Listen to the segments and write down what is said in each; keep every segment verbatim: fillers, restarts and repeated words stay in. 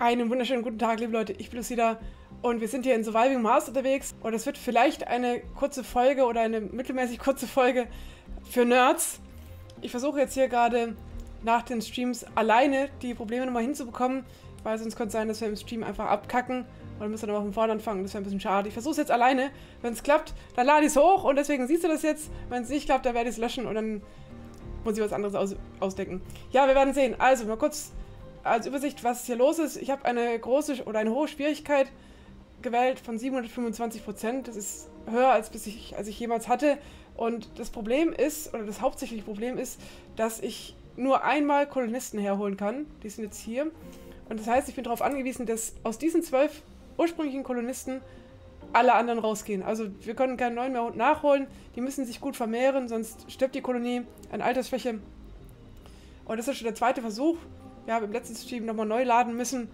Einen wunderschönen guten Tag, liebe Leute, ich bin Lucyda und wir sind hier in Surviving Mars unterwegs und es wird vielleicht eine kurze Folge oder eine mittelmäßig kurze Folge für Nerds. Ich versuche jetzt hier gerade nach den Streams alleine die Probleme nochmal hinzubekommen, weil sonst könnte es sein, dass wir im Stream einfach abkacken und dann müssen wir nochmal von vorne anfangen, das wäre ein bisschen schade. Ich versuche es jetzt alleine, wenn es klappt, dann lade ich es hoch und deswegen siehst du das jetzt, wenn es nicht klappt, dann werde ich es löschen und dann muss ich was anderes aus ausdenken. Ja, wir werden sehen, also mal kurz als Übersicht, was hier los ist. Ich habe eine große oder eine hohe Schwierigkeit gewählt von siebenhundertfünfundzwanzig Prozent. Das ist höher, als, bis ich, als ich jemals hatte. Und das Problem ist, oder das hauptsächliche Problem ist, dass ich nur einmal Kolonisten herholen kann. Die sind jetzt hier. Und das heißt, ich bin darauf angewiesen, dass aus diesen zwölf ursprünglichen Kolonisten alle anderen rausgehen. Also wir können keinen neuen mehr nachholen. Die müssen sich gut vermehren, sonst stirbt die Kolonie an Altersschwäche. Und das ist schon der zweite Versuch. Wir haben im letzten Stream nochmal neu laden müssen,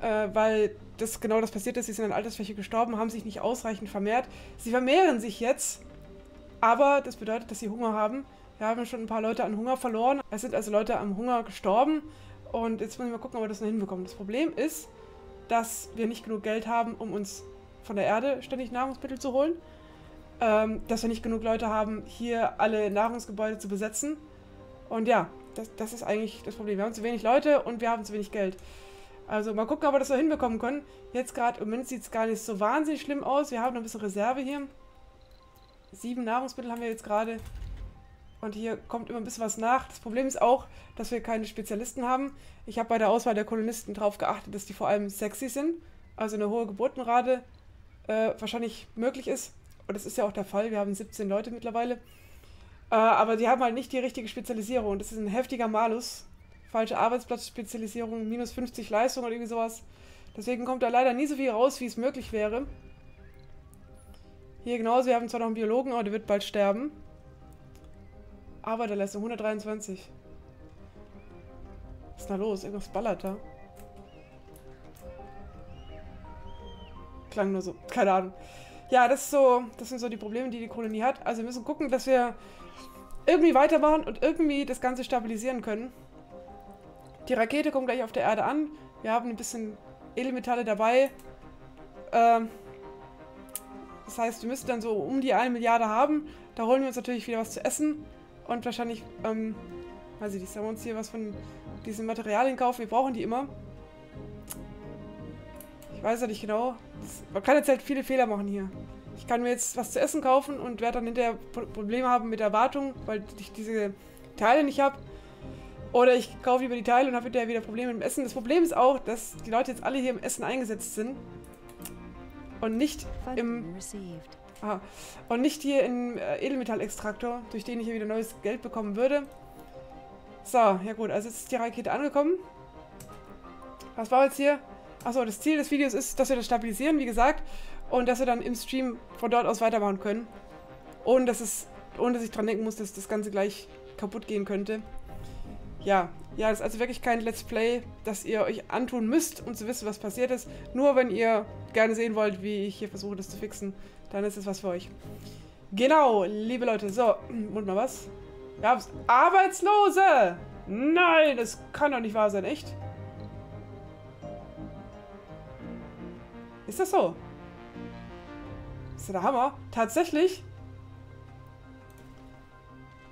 äh, weil das genau das passiert ist. Sie sind an Altersschwäche gestorben, haben sich nicht ausreichend vermehrt. Sie vermehren sich jetzt, aber das bedeutet, dass sie Hunger haben. Wir haben schon ein paar Leute an Hunger verloren. Es sind also Leute am Hunger gestorben. Und jetzt müssen wir mal gucken, ob wir das noch hinbekommen. Das Problem ist, dass wir nicht genug Geld haben, um uns von der Erde ständig Nahrungsmittel zu holen. Ähm, dass wir nicht genug Leute haben, hier alle Nahrungsgebäude zu besetzen. Und ja, Das, das ist eigentlich das Problem. Wir haben zu wenig Leute und wir haben zu wenig Geld. Also mal gucken, ob wir das so hinbekommen können. Jetzt gerade im Moment sieht es gar nicht so wahnsinnig schlimm aus. Wir haben noch ein bisschen Reserve hier. Sieben Nahrungsmittel haben wir jetzt gerade. Und hier kommt immer ein bisschen was nach. Das Problem ist auch, dass wir keine Spezialisten haben. Ich habe bei der Auswahl der Kolonisten darauf geachtet, dass die vor allem sexy sind. Also eine hohe Geburtenrate äh, wahrscheinlich möglich ist. Und das ist ja auch der Fall. Wir haben siebzehn Leute mittlerweile. Aber die haben halt nicht die richtige Spezialisierung. Und das ist ein heftiger Malus. Falsche Arbeitsplatzspezialisierung, minus fünfzig Leistung oder irgendwie sowas. Deswegen kommt da leider nie so viel raus, wie es möglich wäre. Hier genauso, wir haben zwar noch einen Biologen, aber der wird bald sterben. Arbeiterleistung, hundertdreiundzwanzig. Was ist da los? Irgendwas ballert da. Klang nur so. Keine Ahnung. Ja, das ist so, das sind so die Probleme, die die Kolonie hat. Also wir müssen gucken, dass wir irgendwie weitermachen und irgendwie das Ganze stabilisieren können. Die Rakete kommt gleich auf der Erde an. Wir haben ein bisschen Edelmetalle dabei. Ähm, das heißt, wir müssen dann so um die eine Milliarde haben. Da holen wir uns natürlich wieder was zu essen. Und wahrscheinlich, ähm, weiß ich nicht, sollen wir uns hier was von diesen Materialien kaufen. Wir brauchen die immer. Ich weiß ja nicht genau. Das, man kann jetzt halt viele Fehler machen hier. Ich kann mir jetzt was zu essen kaufen und werde dann hinterher Probleme haben mit der Wartung, weil ich diese Teile nicht habe. Oder ich kaufe lieber die Teile und habe hinterher wieder Probleme mit dem Essen. Das Problem ist auch, dass die Leute jetzt alle hier im Essen eingesetzt sind. Und nicht im... Aha, und nicht hier im Edelmetallextraktor, durch den ich hier wieder neues Geld bekommen würde. So, ja gut, also jetzt ist die Rakete angekommen. Was war jetzt hier? Achso, das Ziel des Videos ist, dass wir das stabilisieren, wie gesagt. Und dass wir dann im Stream von dort aus weitermachen können. Ohne dass, es, ohne dass ich dran denken muss, dass das Ganze gleich kaputt gehen könnte. Ja, ja, das ist also wirklich kein Let's Play, das ihr euch antun müsst, um zu wissen, was passiert ist. Nur wenn ihr gerne sehen wollt, wie ich hier versuche, das zu fixen, dann ist es was für euch. Genau, liebe Leute. So, und mal was. Wir haben's. Arbeitslose! Nein, das kann doch nicht wahr sein, echt? Ist das so? Das ist der Hammer. Tatsächlich.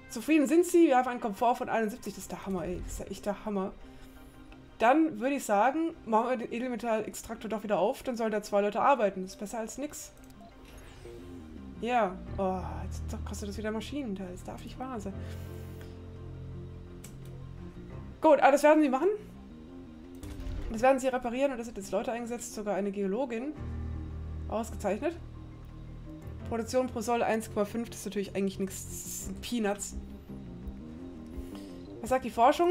Zufrieden sind sie. Wir haben einen Komfort von einundsiebzig. Das ist der Hammer, ey. Das ist ja echt der Hammer. Dann würde ich sagen, machen wir den Edelmetallextraktor doch wieder auf. Dann sollen da zwei Leute arbeiten. Das ist besser als nix. Ja. Yeah. Oh, jetzt kostet das wieder Maschinenteil. Das darf nicht wahr sein. Gut, ah, das werden sie machen. Das werden sie reparieren und das sind jetzt Leute eingesetzt. Sogar eine Geologin. Ausgezeichnet. Produktion pro Soll eins Komma fünf, das ist natürlich eigentlich nichts, das ist Peanuts. Was sagt die Forschung?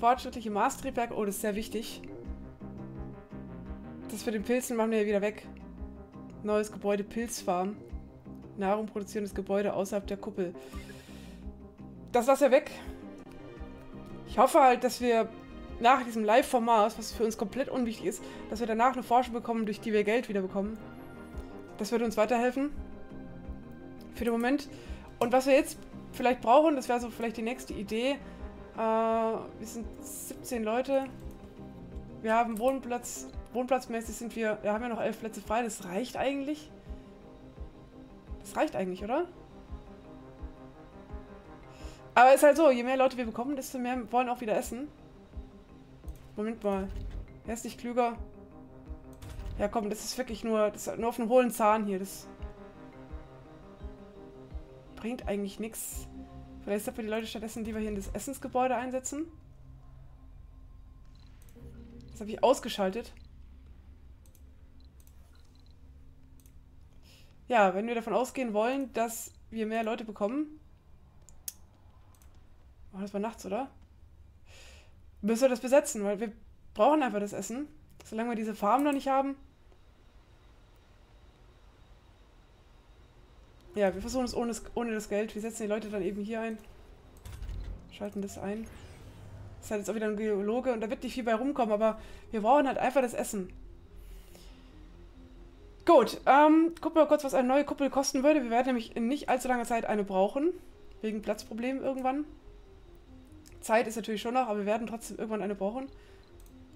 Fortschrittliche Mars-Triebwerke, oh, das ist sehr wichtig. Das mit den Pilzen machen wir ja wieder weg. Neues Gebäude, Pilzfarm. Nahrung produzierendes Gebäude außerhalb der Kuppel. Das lassen wir weg. Ich hoffe halt, dass wir nach diesem Live-Format, was für uns komplett unwichtig ist, dass wir danach eine Forschung bekommen, durch die wir Geld wieder bekommen. Das würde uns weiterhelfen. Für den Moment. Und was wir jetzt vielleicht brauchen, das wäre so vielleicht die nächste Idee, Äh, wir sind siebzehn Leute. Wir haben Wohnplatz. Wohnplatzmäßig sind wir. Wir haben ja noch elf Plätze frei. Das reicht eigentlich. Das reicht eigentlich, oder? Aber ist halt so, je mehr Leute wir bekommen, desto mehr wollen auch wieder essen. Moment mal. Er ist nicht klüger. Ja komm, das ist wirklich nur, das ist nur auf einen hohlen Zahn hier. Das bringt eigentlich nichts. Vielleicht sollten wir die Leute stattdessen, die wir hier in das Essensgebäude einsetzen. Das habe ich ausgeschaltet. Ja, wenn wir davon ausgehen wollen, dass wir mehr Leute bekommen. Oh, das war nachts, oder? Müssen wir das besetzen, weil wir brauchen einfach das Essen. Solange wir diese Farm noch nicht haben. Ja, wir versuchen es ohne, ohne das Geld. Wir setzen die Leute dann eben hier ein. Schalten das ein. Das ist halt jetzt auch wieder ein Geologe und da wird nicht viel bei rumkommen, aber wir brauchen halt einfach das Essen. Gut, ähm, gucken wir mal kurz, was eine neue Kuppel kosten würde. Wir werden nämlich in nicht allzu langer Zeit eine brauchen. Wegen Platzproblemen irgendwann. Zeit ist natürlich schon noch, aber wir werden trotzdem irgendwann eine brauchen.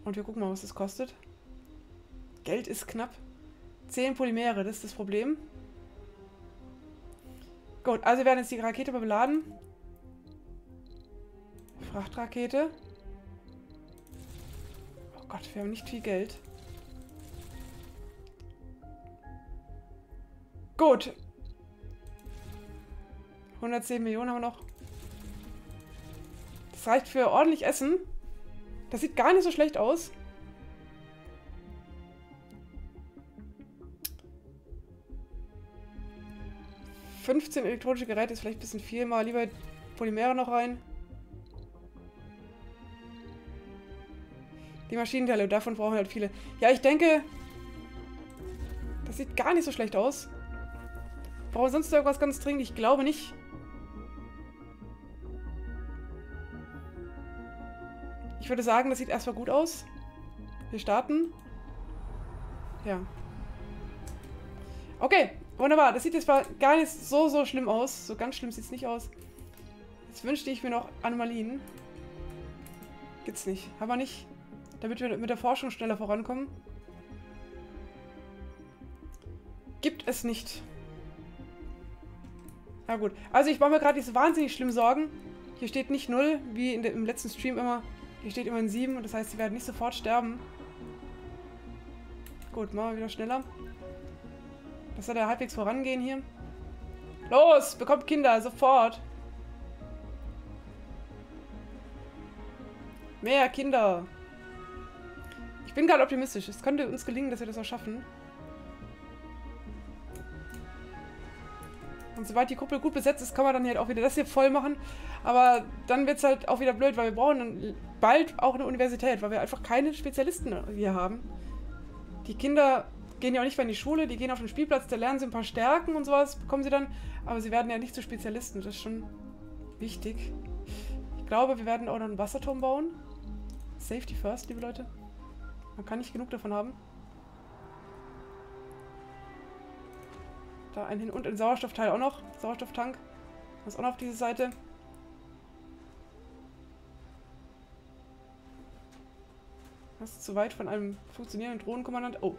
Und wir gucken mal, was das kostet. Geld ist knapp. zehn Polymere, das ist das Problem. Gut, also wir werden jetzt die Rakete mal beladen. Frachtrakete. Oh Gott, wir haben nicht viel Geld. Gut. hundertzehn Millionen haben wir noch. Das reicht für ordentlich Essen. Das sieht gar nicht so schlecht aus. fünfzehn elektronische Geräte ist vielleicht ein bisschen viel. Mal lieber Polymere noch rein. Die Maschinenteile, davon brauchen wir halt viele. Ja, ich denke, das sieht gar nicht so schlecht aus. Brauchen wir sonst irgendwas ganz dringend? Ich glaube nicht. Ich würde sagen, das sieht erstmal gut aus. Wir starten. Ja. Okay, wunderbar. Das sieht jetzt mal gar nicht so, so schlimm aus. So ganz schlimm sieht es nicht aus. Jetzt wünschte ich mir noch Anomalien. Gibt's nicht. Haben wir nicht. Damit wir mit der Forschung schneller vorankommen. Gibt es nicht. Na gut. Also ich mache mir gerade nicht so wahnsinnig schlimm Sorgen. Hier steht nicht null, wie in der, im letzten Stream immer. Hier steht immerhin sieben und das heißt, sie werden nicht sofort sterben. Gut, machen wir wieder schneller. Das soll ja halbwegs vorangehen hier. Los, bekommt Kinder, sofort! Mehr Kinder! Ich bin gerade optimistisch. Es könnte uns gelingen, dass wir das auch schaffen. Und sobald die Kuppel gut besetzt ist, kann man dann halt auch wieder das hier voll machen. Aber dann wird es halt auch wieder blöd, weil wir brauchen dann bald auch eine Universität, weil wir einfach keine Spezialisten hier haben. Die Kinder gehen ja auch nicht mehr in die Schule, die gehen auf den Spielplatz, da lernen sie ein paar Stärken und sowas, bekommen sie dann. Aber sie werden ja nicht zu Spezialisten, das ist schon wichtig. Ich glaube, wir werden auch noch einen Wasserturm bauen. Safety first, liebe Leute. Man kann nicht genug davon haben. Da einen hin und ein Sauerstoffteil auch noch. Sauerstofftank. Das ist auch noch auf diese Seite. Das ist zu weit von einem funktionierenden Drohnenkommandant. Oh.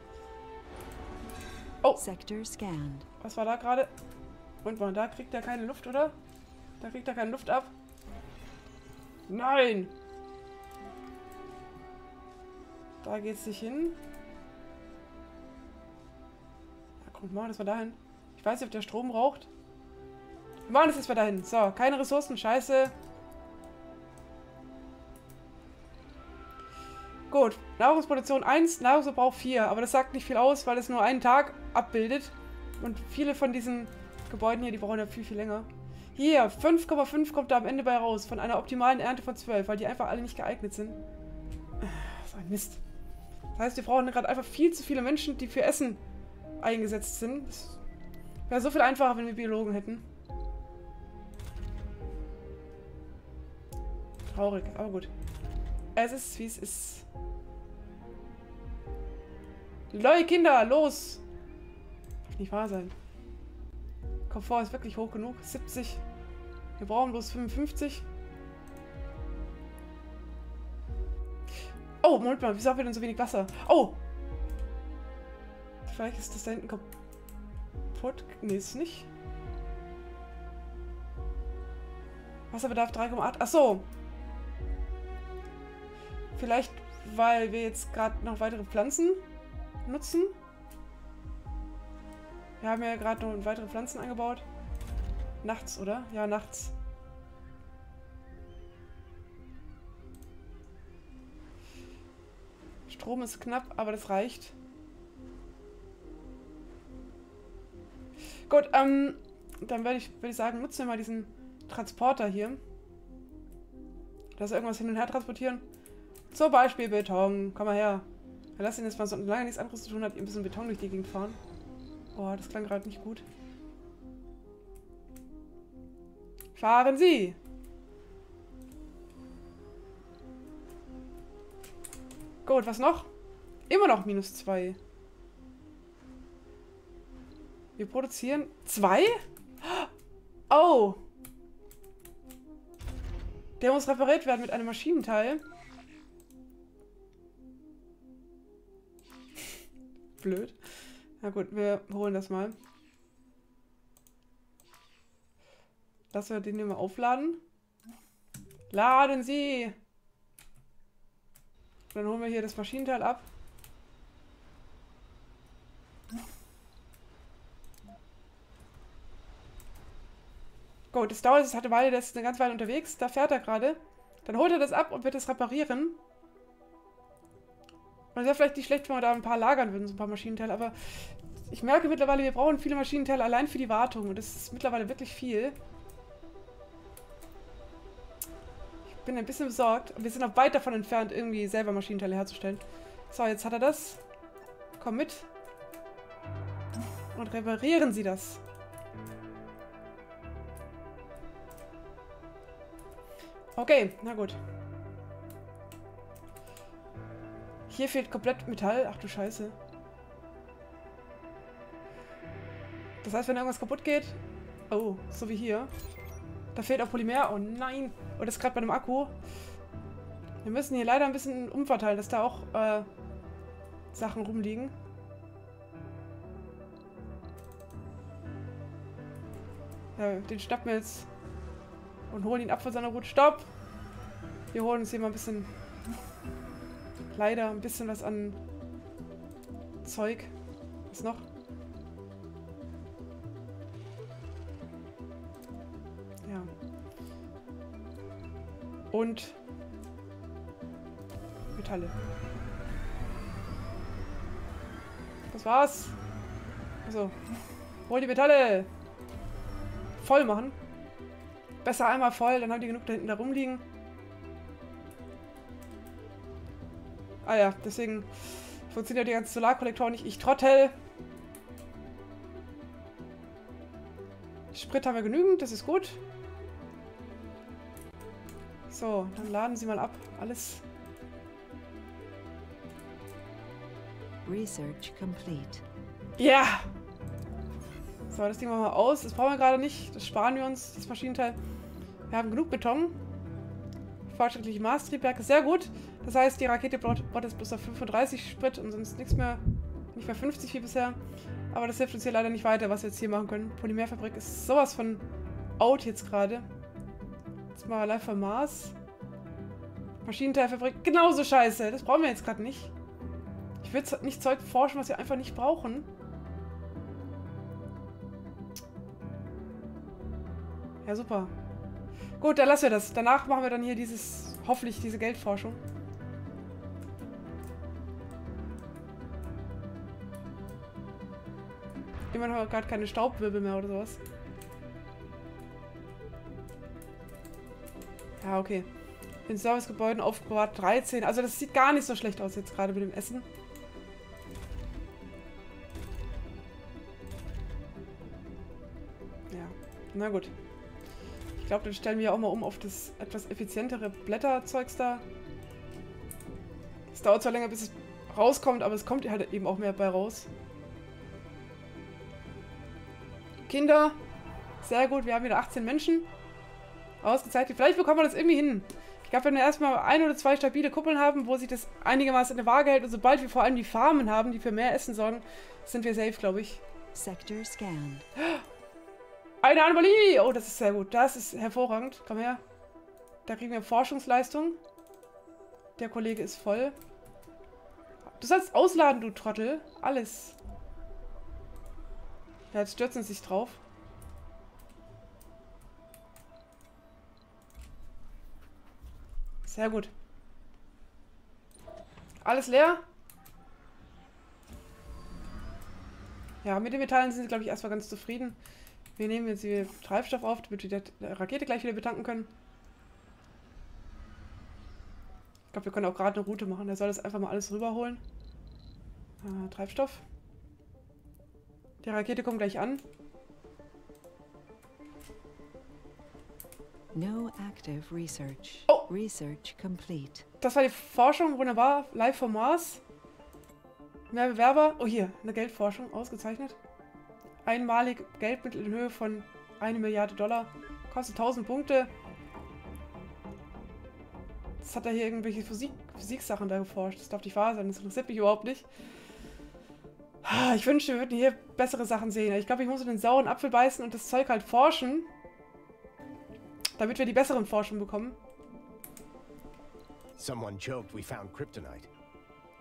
Oh. Was war da gerade? Und man, da kriegt er keine Luft, oder? Da kriegt er keine Luft ab. Nein! Da geht's nicht hin. Ja, komm, machen wir das mal dahin. Ich weiß nicht, ob der Strom raucht. Wir machen das jetzt mal dahin. So, keine Ressourcen, scheiße. Gut, Nahrungsproduktion eins, Nahrungsverbrauch vier. Aber das sagt nicht viel aus, weil es nur einen Tag abbildet. Und viele von diesen Gebäuden hier, die brauchen ja viel, viel länger. Hier, fünf Komma fünf kommt da am Ende bei raus. Von einer optimalen Ernte von zwölf, weil die einfach alle nicht geeignet sind. So ein Mist. Das heißt, wir brauchen gerade einfach viel zu viele Menschen, die für Essen eingesetzt sind. Das wäre so viel einfacher, wenn wir Biologen hätten. Traurig, aber gut. Es ist, wie es ist. Leute, Kinder, los! Darf nicht wahr sein. Komfort ist wirklich hoch genug. siebzig. Wir brauchen bloß fünfundfünfzig. Oh, Moment mal, wieso haben wir denn so wenig Wasser? Oh! Vielleicht ist das da hinten kaputt. Nee, ist es nicht. Wasserbedarf drei Komma acht. Ach so. Vielleicht, weil wir jetzt gerade noch weitere Pflanzen nutzen. Wir haben ja gerade noch weitere Pflanzen angebaut. Nachts, oder? Ja, nachts. Strom ist knapp, aber das reicht. Gut, ähm, dann würde ich, würde ich sagen, nutzen wir mal diesen Transporter hier. Dass wir irgendwas hin und her transportieren. Zum Beispiel Beton. Komm mal her. Dann lass ihn jetzt mal so, solange nichts anderes zu tun hat, ein bisschen Beton durch die Gegend fahren. Oh, das klang gerade nicht gut. Fahren Sie! Gut, was noch? Immer noch minus zwei. Wir produzieren zwei? Oh! Der muss repariert werden mit einem Maschinenteil. Blöd. Na gut, wir holen das mal. Lass wir den hier mal aufladen. Laden Sie! Und dann holen wir hier das Maschinenteil ab. Gut, das dauert, das hatte Weile, das ist eine ganze Weile unterwegs. Da fährt er gerade. Dann holt er das ab und wird es reparieren. Und es wäre vielleicht nicht schlecht, wenn wir da ein paar lagern würden, so ein paar Maschinenteile, aber ich merke mittlerweile, wir brauchen viele Maschinenteile allein für die Wartung und das ist mittlerweile wirklich viel. Ich bin ein bisschen besorgt. Wir sind noch weit davon entfernt, irgendwie selber Maschinenteile herzustellen. So, jetzt hat er das. Komm mit. Und reparieren Sie das. Okay, na gut. Hier fehlt komplett Metall. Ach du Scheiße. Das heißt, wenn irgendwas kaputt geht... Oh, so wie hier. Da fehlt auch Polymer. Oh nein. Und das gerade bei dem Akku. Wir müssen hier leider ein bisschen umverteilen, dass da auch äh, Sachen rumliegen. Ja, den schnappen wir jetzt und holen ihn ab von seiner Route. Stopp! Wir holen uns hier mal ein bisschen... Leider ein bisschen was an Zeug. Was noch? Ja. Und Metalle. Das war's. Also, hol die Metalle. Voll machen. Besser einmal voll, dann haben die genug da hinten da rumliegen. Ah ja, deswegen funktioniert die ganze Solarkollektor nicht. Ich trottel! Sprit haben wir genügend, das ist gut. So, dann laden Sie mal ab. Alles. Research complete. Ja! Yeah! So, das Ding machen wir aus. Das brauchen wir gerade nicht. Das sparen wir uns, das Maschinenteil. Wir haben genug Beton. Fortschrittliche Mars-Triebwerke, sehr gut. Das heißt, die Rakete braucht jetzt bloß auf fünfunddreißig Sprit und sonst nichts mehr. Nicht mehr fünfzig wie bisher. Aber das hilft uns hier leider nicht weiter, was wir jetzt hier machen können. Polymerfabrik ist sowas von out jetzt gerade. Jetzt mal live vom Mars. Maschinenteilfabrik, genauso scheiße. Das brauchen wir jetzt gerade nicht. Ich will nicht Zeug forschen, was wir einfach nicht brauchen. Ja, super. Gut, dann lassen wir das. Danach machen wir dann hier dieses, hoffentlich diese Geldforschung. Immerhin haben wir gerade keine Staubwirbel mehr oder sowas. Ja, okay. In Servicegebäuden aufbewahrt dreizehn. Also das sieht gar nicht so schlecht aus jetzt gerade mit dem Essen. Ja, na gut. Ich glaube, dann stellen wir ja auch mal um auf das etwas effizientere Blätterzeugs da. Es dauert zwar länger, bis es rauskommt, aber es kommt halt eben auch mehr bei raus. Kinder, sehr gut, wir haben wieder achtzehn Menschen. Ausgezeichnet. Vielleicht bekommen wir das irgendwie hin. Ich Ich glaube, wenn wir erstmal ein oder zwei stabile Kuppeln haben, wo sich das einigermaßen in der Waage hält, und sobald wir vor allem die Farmen haben, die für mehr Essen sorgen, sind wir safe, glaube ich. Sector scanned. Eine Anomalie! Oh, das ist sehr gut. Das ist hervorragend. Komm her. Da kriegen wir Forschungsleistung. Der Kollege ist voll. Du sollst ausladen, du Trottel. Alles. Ja, jetzt stürzen sie sich drauf. Sehr gut. Alles leer? Ja, mit den Metallen sind sie, glaube ich, erstmal ganz zufrieden. Wir nehmen jetzt hier Treibstoff auf, damit wir die Rakete gleich wieder betanken können. Ich glaube, wir können auch gerade eine Route machen. Der soll das einfach mal alles rüberholen. Äh, Treibstoff. Die Rakete kommt gleich an. No active research. Oh! Research complete. Das war die Forschung, wunderbar. Live vom Mars. Mehr Bewerber. Oh, hier, eine Geldforschung, ausgezeichnet. Einmalig Geldmittel in Höhe von eine Milliarde Dollar. Kostet tausend Punkte. Jetzt hat er hier irgendwelche Physik Physiksachen da geforscht. Das darf nicht wahr sein, das interessiert mich überhaupt nicht. Ich wünschte, wir würden hier bessere Sachen sehen. Ich glaube, ich muss in den sauren Apfel beißen und das Zeug halt forschen. Damit wir die besseren Forschungen bekommen. Someone joked we found kryptonite.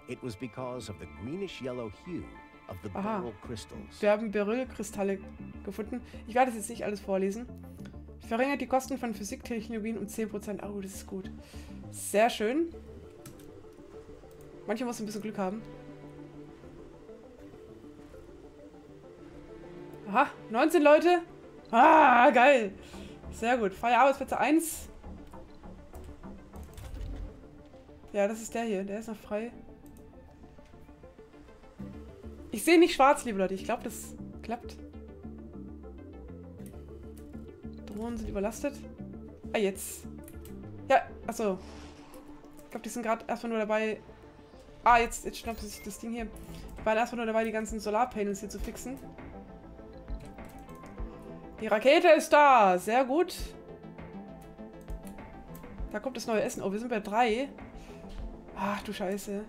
It was because of the greenish yellow hue of the beryl crystals. Wir haben Berylkristalle gefunden. Ich werde das jetzt nicht alles vorlesen. Verringert die Kosten von Physiktechnologien um zehn Prozent. Oh, das ist gut. Sehr schön. Manchmal muss ein bisschen Glück haben. Aha, neunzehn Leute. Ah, geil. Sehr gut. Freie Arbeitsplätze eins. Ja, das ist der hier. Der ist noch frei. Ich sehe nicht schwarz, liebe Leute. Ich glaube, das klappt. Drohnen sind überlastet. Ah, jetzt. Ja, achso. Ich glaube, die sind gerade erstmal nur dabei... Ah, jetzt, jetzt schnappt sich das Ding hier. Die waren erstmal nur dabei, die ganzen Solarpanels hier zu fixen. Die Rakete ist da. Sehr gut. Da kommt das neue Essen. Oh, wir sind bei drei. Ach, du Scheiße.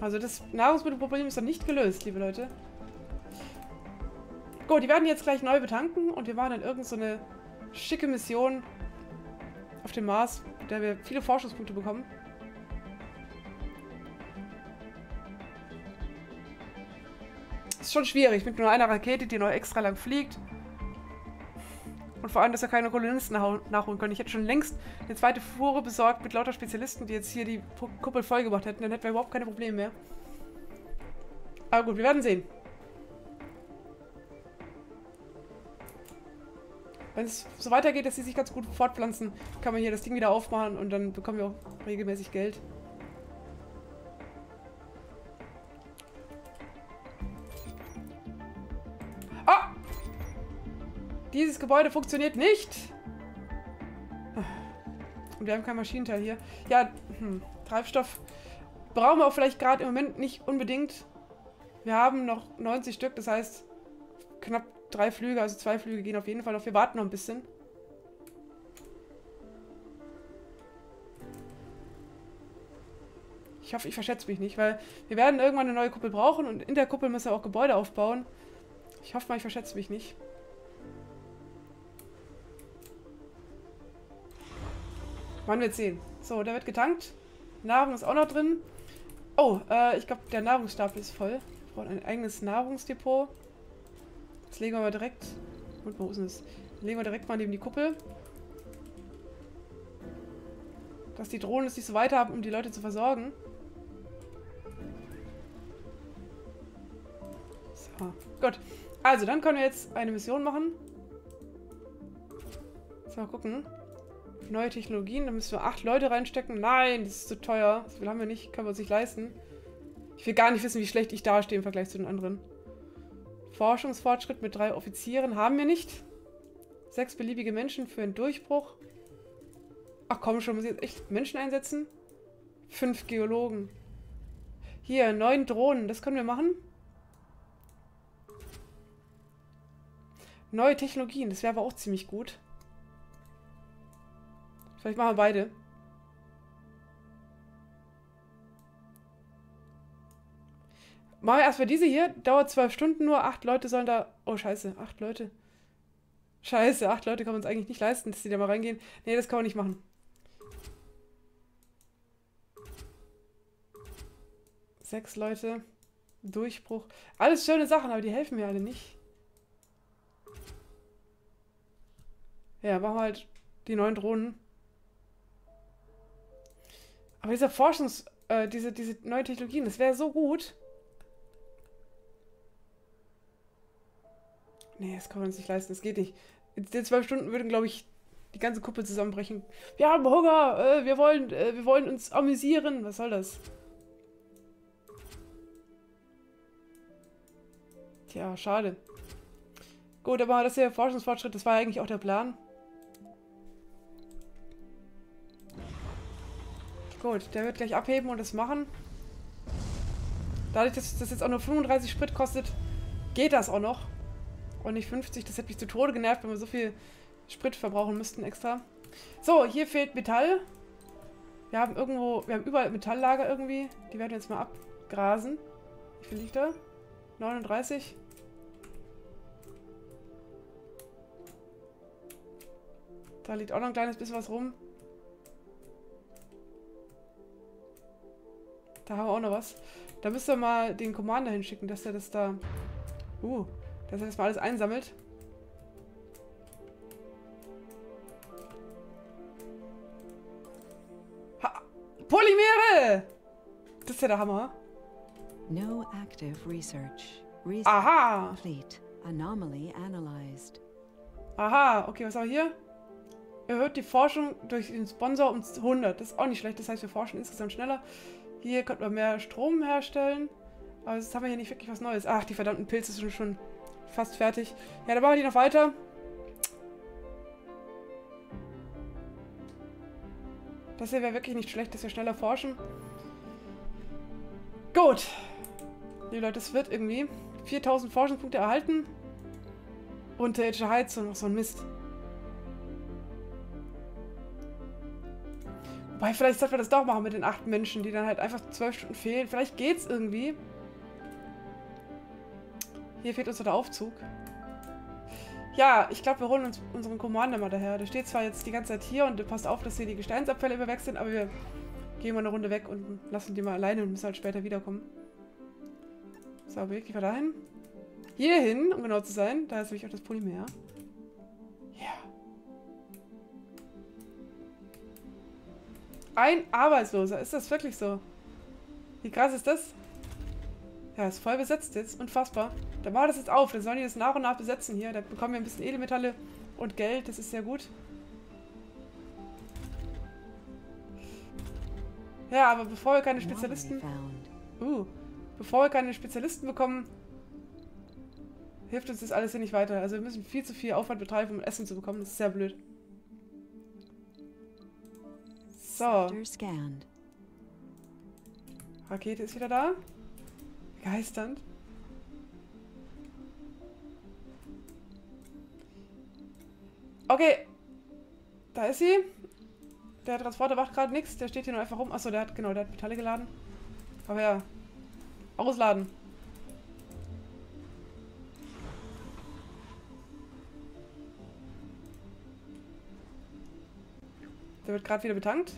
Also das Nahrungsmittelproblem ist noch nicht gelöst, liebe Leute. Gut, die werden jetzt gleich neu betanken und wir machen dann irgend so eine schicke Mission auf dem Mars, mit der wir viele Forschungspunkte bekommen. Ist schon schwierig mit nur einer Rakete, die noch extra lang fliegt. Und vor allem, dass wir keine Kolonisten nachholen können. Ich hätte schon längst eine zweite Fuhre besorgt mit lauter Spezialisten, die jetzt hier die Kuppel voll gemacht hätten. Dann hätten wir überhaupt keine Probleme mehr. Aber gut, wir werden sehen. Wenn es so weitergeht, dass sie sich ganz gut fortpflanzen, kann man hier das Ding wieder aufmachen und dann bekommen wir auch regelmäßig Geld. Dieses Gebäude funktioniert nicht. Und wir haben kein Maschinenteil hier. Ja, hm, Treibstoff brauchen wir auch vielleicht gerade im Moment nicht unbedingt. Wir haben noch neunzig Stück, das heißt knapp drei Flüge, also zwei Flüge gehen auf jeden Fall noch. Wir warten noch ein bisschen. Ich hoffe, ich verschätze mich nicht, weil wir werden irgendwann eine neue Kuppel brauchen und in der Kuppel müssen wir auch Gebäude aufbauen. Ich hoffe mal, ich verschätze mich nicht. Wann wird sehen. So, der wird getankt. Nahrung ist auch noch drin. Oh, äh, ich glaube, der Nahrungsstapel ist voll. Wir brauchen ein eigenes Nahrungsdepot. Das legen wir mal direkt... Und wo ist es? Das legen wir direkt mal neben die Kuppel. Dass die Drohnen es nicht so weit haben, um die Leute zu versorgen. So, gut. Also, dann können wir jetzt eine Mission machen. So, mal gucken. Neue Technologien, da müssen wir acht Leute reinstecken. Nein, das ist zu teuer. So viel haben wir nicht, können wir uns nicht leisten. Ich will gar nicht wissen, wie schlecht ich dastehe im Vergleich zu den anderen. Forschungsfortschritt mit drei Offizieren haben wir nicht. Sechs beliebige Menschen für einen Durchbruch. Ach komm schon, muss ich jetzt echt Menschen einsetzen? Fünf Geologen. Hier, neun Drohnen, das können wir machen. Neue Technologien, das wäre aber auch ziemlich gut. Vielleicht machen wir beide. Machen wir erstmal diese hier. Dauert zwölf Stunden nur. Acht Leute sollen da... Oh, scheiße. Acht Leute. Scheiße, acht Leute kann man uns eigentlich nicht leisten, dass die da mal reingehen. Nee, das kann man nicht machen. Sechs Leute. Durchbruch. Alles schöne Sachen, aber die helfen mir alle nicht. Ja, machen wir halt die neuen Drohnen. Aber dieser Forschungs... Äh, diese, diese neuen Technologien, das wäre so gut... Nee, das kann man uns nicht leisten, das geht nicht. In den zwölf Stunden würden, glaube ich, die ganze Kuppel zusammenbrechen. Wir haben Hunger, äh, wir, wollen, äh, wir wollen uns amüsieren. Was soll das? Tja, schade. Gut, aber das hier Forschungsfortschritt, das war eigentlich auch der Plan. Gut, der wird gleich abheben und das machen. Dadurch, dass das jetzt auch nur fünfunddreißig Sprit kostet, geht das auch noch. Und nicht fünfzig, das hätte mich zu Tode genervt, wenn wir so viel Sprit verbrauchen müssten extra. So, hier fehlt Metall. Wir haben irgendwo, wir haben überall Metalllager irgendwie. Die werden wir jetzt mal abgrasen. Wie viel liegt da? neununddreißig. Da liegt auch noch ein kleines bisschen was rum. Da haben wir auch noch was. Da müsst ihr mal den Commander hinschicken, dass er das da... Uh... dass er erstmal alles einsammelt. Ha! Polymere! Das ist ja der Hammer. No active research. Research Aha! Complete. Anomaly analyzed. Aha, okay, was haben wir hier? Erhöht die Forschung durch den Sponsor um hundert. Das ist auch nicht schlecht, das heißt, wir forschen insgesamt schneller. Hier könnten wir mehr Strom herstellen. Aber jetzt haben wir hier nicht wirklich was Neues. Ach, die verdammten Pilze sind schon... fast fertig. Ja, dann machen wir die noch weiter. Das hier wäre wirklich nicht schlecht, dass wir schneller forschen. Gut. Nee, Leute, es wird irgendwie. viertausend Forschungspunkte erhalten. Unterirdische Heizung, noch so ein Mist. Wobei, vielleicht sollten wir das doch machen mit den acht Menschen, die dann halt einfach zwölf Stunden fehlen. Vielleicht geht's irgendwie. Hier fehlt uns so der Aufzug. Ja, ich glaube, wir holen uns unseren Commander mal daher. Der steht zwar jetzt die ganze Zeit hier und passt auf, dass hier die Gesteinsabfälle immer weg sind, aber wir gehen mal eine Runde weg und lassen die mal alleine und müssen halt später wiederkommen. So, wir gehen mal dahin. Hier hin, um genau zu sein. Da ist nämlich auch das Polymer. Ja. Yeah. Ein Arbeitsloser. Ist das wirklich so? Wie krass ist das? Ja, ist voll besetzt jetzt. Unfassbar. Dann machen wir das jetzt auf. Dann sollen die das nach und nach besetzen hier. Da bekommen wir ein bisschen Edelmetalle und Geld. Das ist sehr gut. Ja, aber bevor wir keine Spezialisten... Uh, bevor wir keine Spezialisten bekommen, hilft uns das alles hier nicht weiter. Also wir müssen viel zu viel Aufwand betreiben, um Essen zu bekommen. Das ist sehr blöd. So. Rakete ist wieder da. Begeisternd. Okay. Da ist sie. Der Transporter macht gerade nichts. Der steht hier nur einfach rum. Achso, der hat, genau, der hat Metalle geladen. Aber ja. Ausladen. Der wird gerade wieder betankt.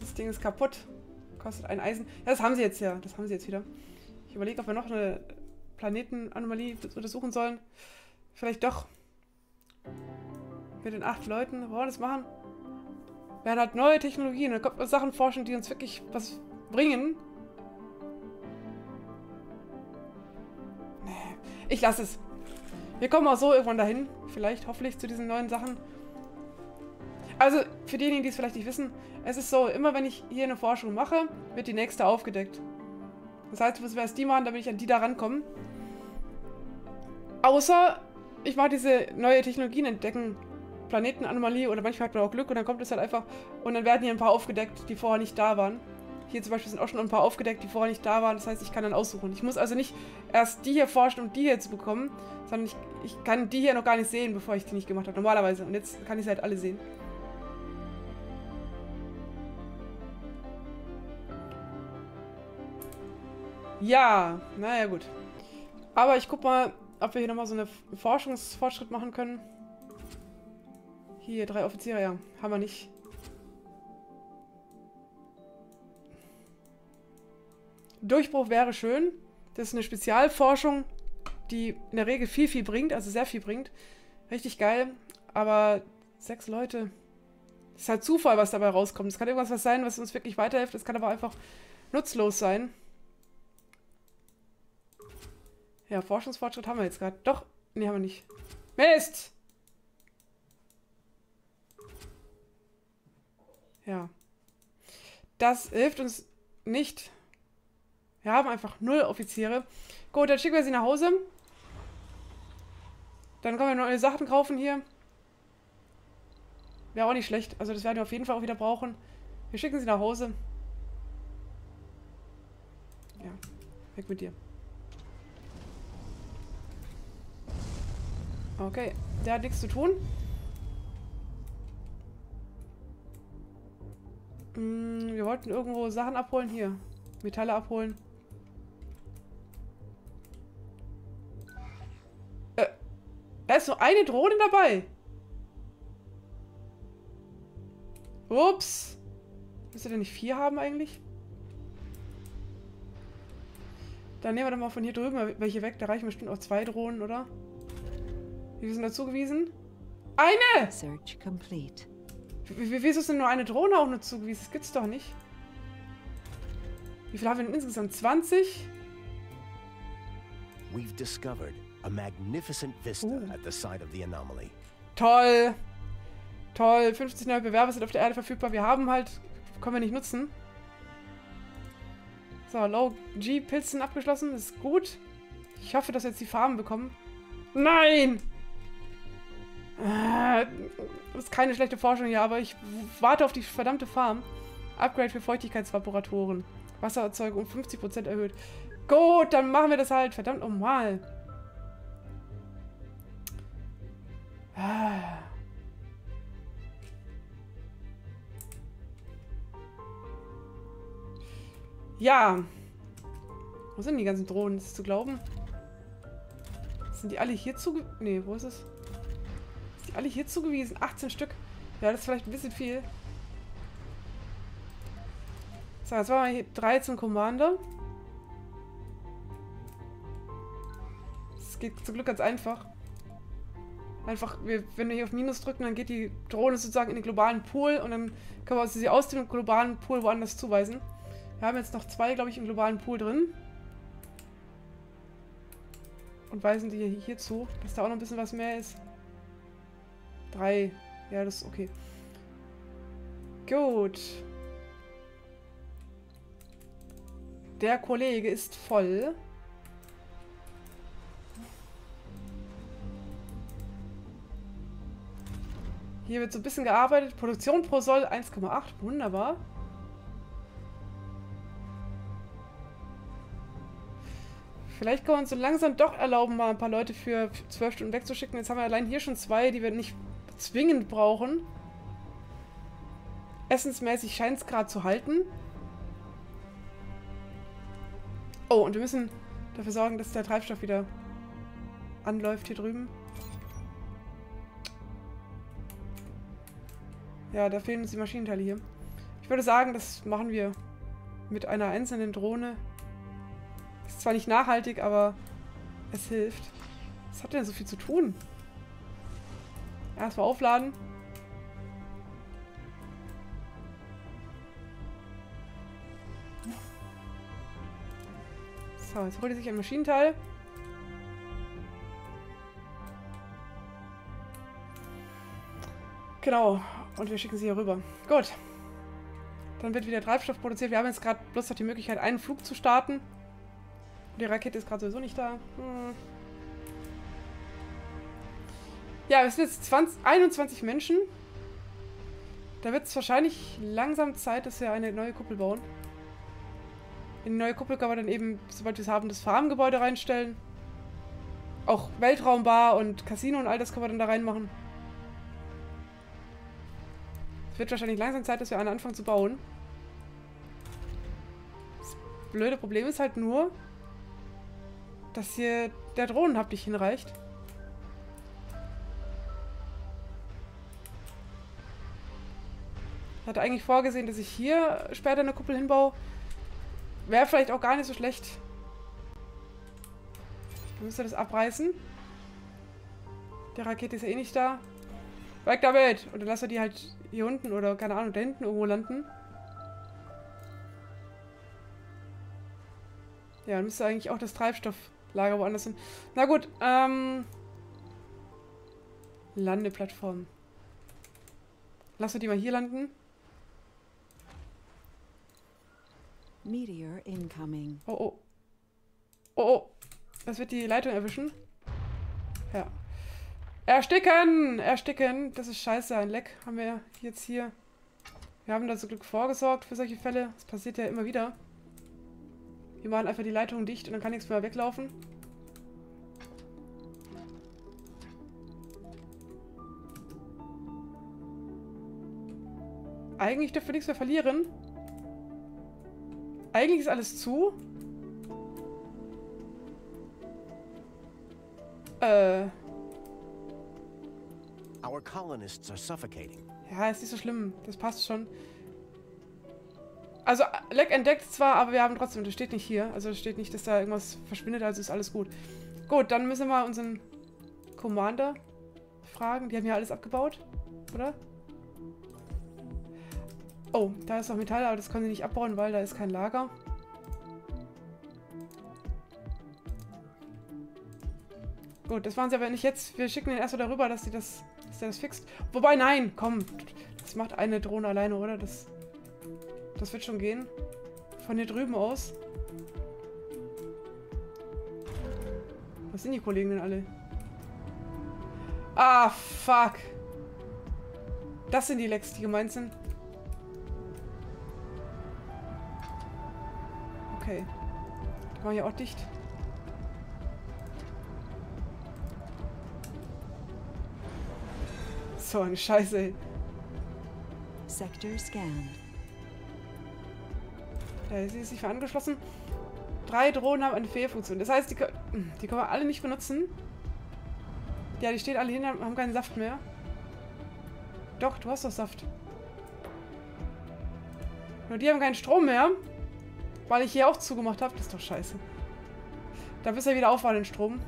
Das Ding ist kaputt. Kostet ein Eisen. Ja, das haben sie jetzt ja. Das haben sie jetzt wieder. Ich überlege, ob wir noch eine Planetenanomalie untersuchen sollen. Vielleicht doch. Mit den acht Leuten. Wollen wir das machen? Wir haben halt neue Technologien. Da kommt man Sachen forschen, die uns wirklich was bringen. Nee. Ich lasse es. Wir kommen auch so irgendwann dahin. Vielleicht, hoffentlich, zu diesen neuen Sachen. Also, für diejenigen, die es vielleicht nicht wissen, es ist so, immer wenn ich hier eine Forschung mache, wird die nächste aufgedeckt. Das heißt, ich muss erst die machen, damit ich an die da rankomme. Außer, ich mache diese neue Technologien entdecken, Planetenanomalie, oder manchmal hat man auch Glück und dann kommt es halt einfach und dann werden hier ein paar aufgedeckt, die vorher nicht da waren. Hier zum Beispiel sind auch schon ein paar aufgedeckt, die vorher nicht da waren. Das heißt, ich kann dann aussuchen. Ich muss also nicht erst die hier forschen, um die hier zu bekommen, sondern ich, ich kann die hier noch gar nicht sehen, bevor ich die nicht gemacht habe, normalerweise. Und jetzt kann ich sie halt alle sehen. Ja, naja gut. Aber ich guck mal, ob wir hier nochmal so einen Forschungsfortschritt machen können. Hier, drei Offiziere, ja. Haben wir nicht. Durchbruch wäre schön. Das ist eine Spezialforschung, die in der Regel viel, viel bringt, also sehr viel bringt. Richtig geil, aber sechs Leute. Das ist halt Zufall, was dabei rauskommt. Es kann irgendwas was sein, was uns wirklich weiterhilft. Es kann aber einfach nutzlos sein. Ja, Forschungsfortschritt haben wir jetzt gerade. Doch, nee, haben wir nicht. Mist! Ja. Das hilft uns nicht. Wir haben einfach null Offiziere. Gut, dann schicken wir sie nach Hause. Dann können wir neue Sachen kaufen hier. Wäre auch nicht schlecht. Also das werden wir auf jeden Fall auch wieder brauchen. Wir schicken sie nach Hause. Ja, weg mit dir. Okay, der hat nichts zu tun. Hm, wir wollten irgendwo Sachen abholen. Hier, Metalle abholen. Äh, da ist nur eine Drohne dabei. Ups. Müsste der nicht vier haben eigentlich? Dann nehmen wir doch mal von hier drüben welche weg. Da reichen bestimmt auch zwei Drohnen, oder? Wir sind dazu gewiesen. Eine! Search complete. Wieso ist denn nur eine Drohne auch nur zugewiesen? Das gibt's doch nicht. Wie viel haben wir denn insgesamt? zwanzig? We've discovered a magnificent vista oh. at the site of the anomaly. Toll! Toll! fünfzig neue Bewerber sind auf der Erde verfügbar. Wir haben halt... Können wir nicht nutzen. So, Low-G-Pilzen abgeschlossen. Das ist gut. Ich hoffe, dass wir jetzt die Farben bekommen. Nein! Das ist keine schlechte Forschung hier, aber ich warte auf die verdammte Farm. Upgrade für Feuchtigkeitsvaporatoren. Wassererzeugung um fünfzig Prozent erhöht. Gut, dann machen wir das halt. Verdammt nochmal. Ja. Wo sind die ganzen Drohnen? Das ist zu glauben. Sind die alle hier zugewiesen? Nee, wo ist es? Sind die alle hier zugewiesen? achtzehn Stück. Ja, das ist vielleicht ein bisschen viel. So, jetzt waren wir hier drei zum Commander. Das geht zum Glück ganz einfach. Einfach, wir, wenn wir hier auf Minus drücken, dann geht die Drohne sozusagen in den globalen Pool und dann können wir uns sie aus dem globalen Pool woanders zuweisen. Wir haben jetzt noch zwei, glaube ich, im globalen Pool drin. Und weisen die hier, hier zu, dass da auch noch ein bisschen was mehr ist. Drei. Ja, das ist okay. Gut. Der Kollege ist voll. Hier wird so ein bisschen gearbeitet. Produktion pro Soll eins Komma acht. Wunderbar. Vielleicht können wir uns so langsam doch erlauben, mal ein paar Leute für zwölf Stunden wegzuschicken. Jetzt haben wir allein hier schon zwei, die wir nicht zwingend brauchen. Essensmäßig scheint es gerade zu halten. Oh, und wir müssen dafür sorgen, dass der Treibstoff wieder anläuft hier drüben. Ja, da fehlen uns die Maschinenteile hier. Ich würde sagen, das machen wir mit einer einzelnen Drohne. Ist zwar nicht nachhaltig, aber es hilft. Was hat denn so viel zu tun? Erstmal aufladen. So, jetzt holt er sich ein Maschinenteil. Genau. Und wir schicken sie hier rüber. Gut. Dann wird wieder Treibstoff produziert. Wir haben jetzt gerade bloß noch die Möglichkeit, einen Flug zu starten. Die Rakete ist gerade sowieso nicht da. Hm. Ja, wir sind jetzt zwanzig, einundzwanzig Menschen. Da wird es wahrscheinlich langsam Zeit, dass wir eine neue Kuppel bauen. In die neue Kuppel kann man dann eben, sobald wir es haben, das Farmgebäude reinstellen. Auch Weltraumbar und Casino und all das kann man dann da reinmachen. Es wird wahrscheinlich langsam Zeit, dass wir einen anfangen zu bauen. Das blöde Problem ist halt nur, dass hier der Drohnenhub nicht hinreicht. Ich hatte eigentlich vorgesehen, dass ich hier später eine Kuppel hinbaue. Wäre vielleicht auch gar nicht so schlecht. Dann müsst ihr das abreißen. Die Rakete ist ja eh nicht da. Weg damit! Und dann lassen wir die halt hier unten oder, keine Ahnung, da hinten irgendwo landen. Ja, dann müsste eigentlich auch das Treibstofflager woanders hin. Na gut, ähm... Landeplattform. Lassen wir die mal hier landen. Meteor incoming. Oh, oh. Oh, oh. Das wird die Leitung erwischen. Ja. Ersticken! Ersticken! Das ist scheiße. Ein Leck haben wir jetzt hier. Wir haben da zum Glück vorgesorgt für solche Fälle. Das passiert ja immer wieder. Wir machen einfach die Leitung dicht und dann kann nichts mehr weglaufen. Eigentlich dürfen wir nichts mehr verlieren. Eigentlich ist alles zu. Äh. Our colonists are suffocating. Ja, ist nicht so schlimm. Das passt schon. Also, Leck entdeckt zwar, aber wir haben trotzdem... Das steht nicht hier. Also, es steht nicht, dass da irgendwas verschwindet. Also, ist alles gut. Gut, dann müssen wir mal unseren Commander fragen. Die haben ja alles abgebaut, oder? Oh, da ist noch Metall, aber das können sie nicht abbauen, weil da ist kein Lager. Gut, das machen sie aber nicht jetzt. Wir schicken den erst mal darüber, dass, die das, dass der das fixt. Wobei, nein, komm. Das macht eine Drohne alleine, oder? Das, das wird schon gehen. Von hier drüben aus. Was sind die Kollegen denn alle? Ah, fuck. Das sind die Lecks, die gemeint sind. Okay. Die machen hier auch dicht. So eine Scheiße. Sector scanned. Da sie ist sich für angeschlossen. Drei Drohnen haben eine Fehlfunktion. Das heißt, die, die können wir alle nicht benutzen. Ja, die stehen alle hin, haben keinen Saft mehr. Doch, du hast doch Saft. Nur die haben keinen Strom mehr. Weil ich hier auch zugemacht habe. Das ist doch scheiße. Da müssen wir wieder aufwarten, den Strom.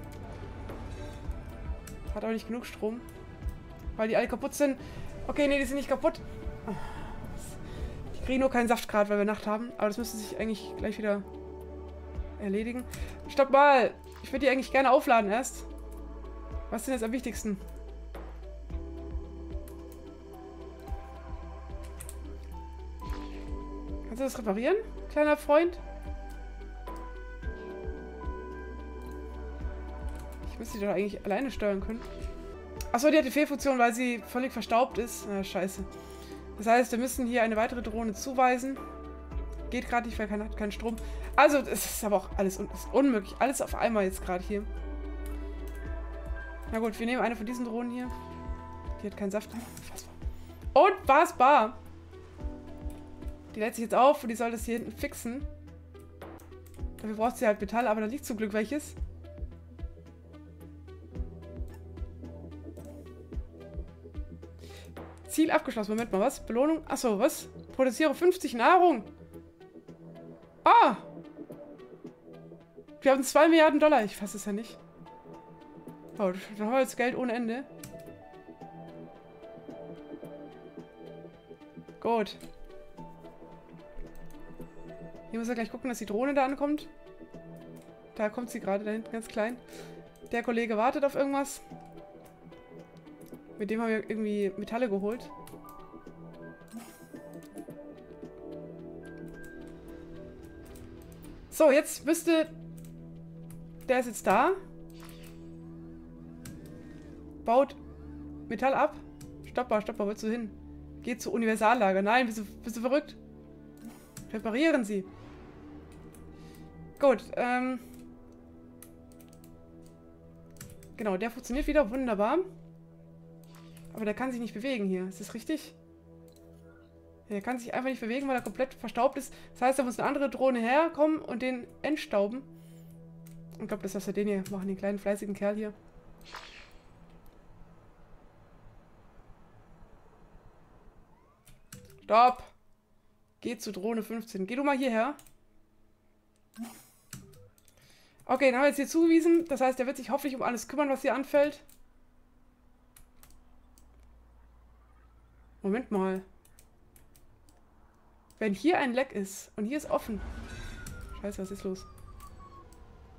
Hat aber nicht genug Strom. Weil die alle kaputt sind. Okay, nee, die sind nicht kaputt. Die kriegen nur keinen Saft gerade, weil wir Nacht haben. Aber das müsste sich eigentlich gleich wieder erledigen. Stopp mal! Ich würde die eigentlich gerne aufladen erst. Was ist denn jetzt am wichtigsten? Kannst du das reparieren, kleiner Freund? Ich müsste die doch eigentlich alleine steuern können. Achso, die hat die Fehlfunktion, weil sie völlig verstaubt ist. Na, scheiße. Das heißt, wir müssen hier eine weitere Drohne zuweisen. Geht gerade nicht, weil kein, hat keinen Strom. Also, es ist aber auch alles un ist unmöglich. Alles auf einmal jetzt gerade hier. Na gut, wir nehmen eine von diesen Drohnen hier. Die hat keinen Saft. Unfassbar! Die lädt sich jetzt auf und die soll das hier hinten fixen. Dafür braucht sie halt Metall, aber da liegt zum Glück welches. Ziel abgeschlossen. Moment mal, was? Belohnung? Achso, was? Produziere fünfzig Nahrung. Ah! Wir haben zwei Milliarden Dollar. Ich fasse es ja nicht. Oh, da haben wir jetzt Geld ohne Ende. Gut. Hier müssen wir gleich gucken, dass die Drohne da ankommt. Da kommt sie gerade, da hinten ganz klein. Der Kollege wartet auf irgendwas. Mit dem haben wir irgendwie Metalle geholt. So, jetzt müsste... Der ist jetzt da. Baut Metall ab. Stopp mal, stopp mal, willst du hin? Geht zu Universallager. Nein, bist du, bist du verrückt? Reparieren Sie. Gut, ähm... genau, der funktioniert wieder wunderbar. Aber der kann sich nicht bewegen hier. Ist das richtig? Der kann sich einfach nicht bewegen, weil er komplett verstaubt ist. Das heißt, da muss eine andere Drohne herkommen und den entstauben. Ich glaube, das ist was wir den hier machen, den kleinen fleißigen Kerl hier. Stopp! Geh zu Drohne fünfzehn. Geh du mal hierher. Okay, dann haben wir jetzt hier zugewiesen. Das heißt, der wird sich hoffentlich um alles kümmern, was hier anfällt. Moment mal. Wenn hier ein Leck ist und hier ist offen. Scheiße, was ist los?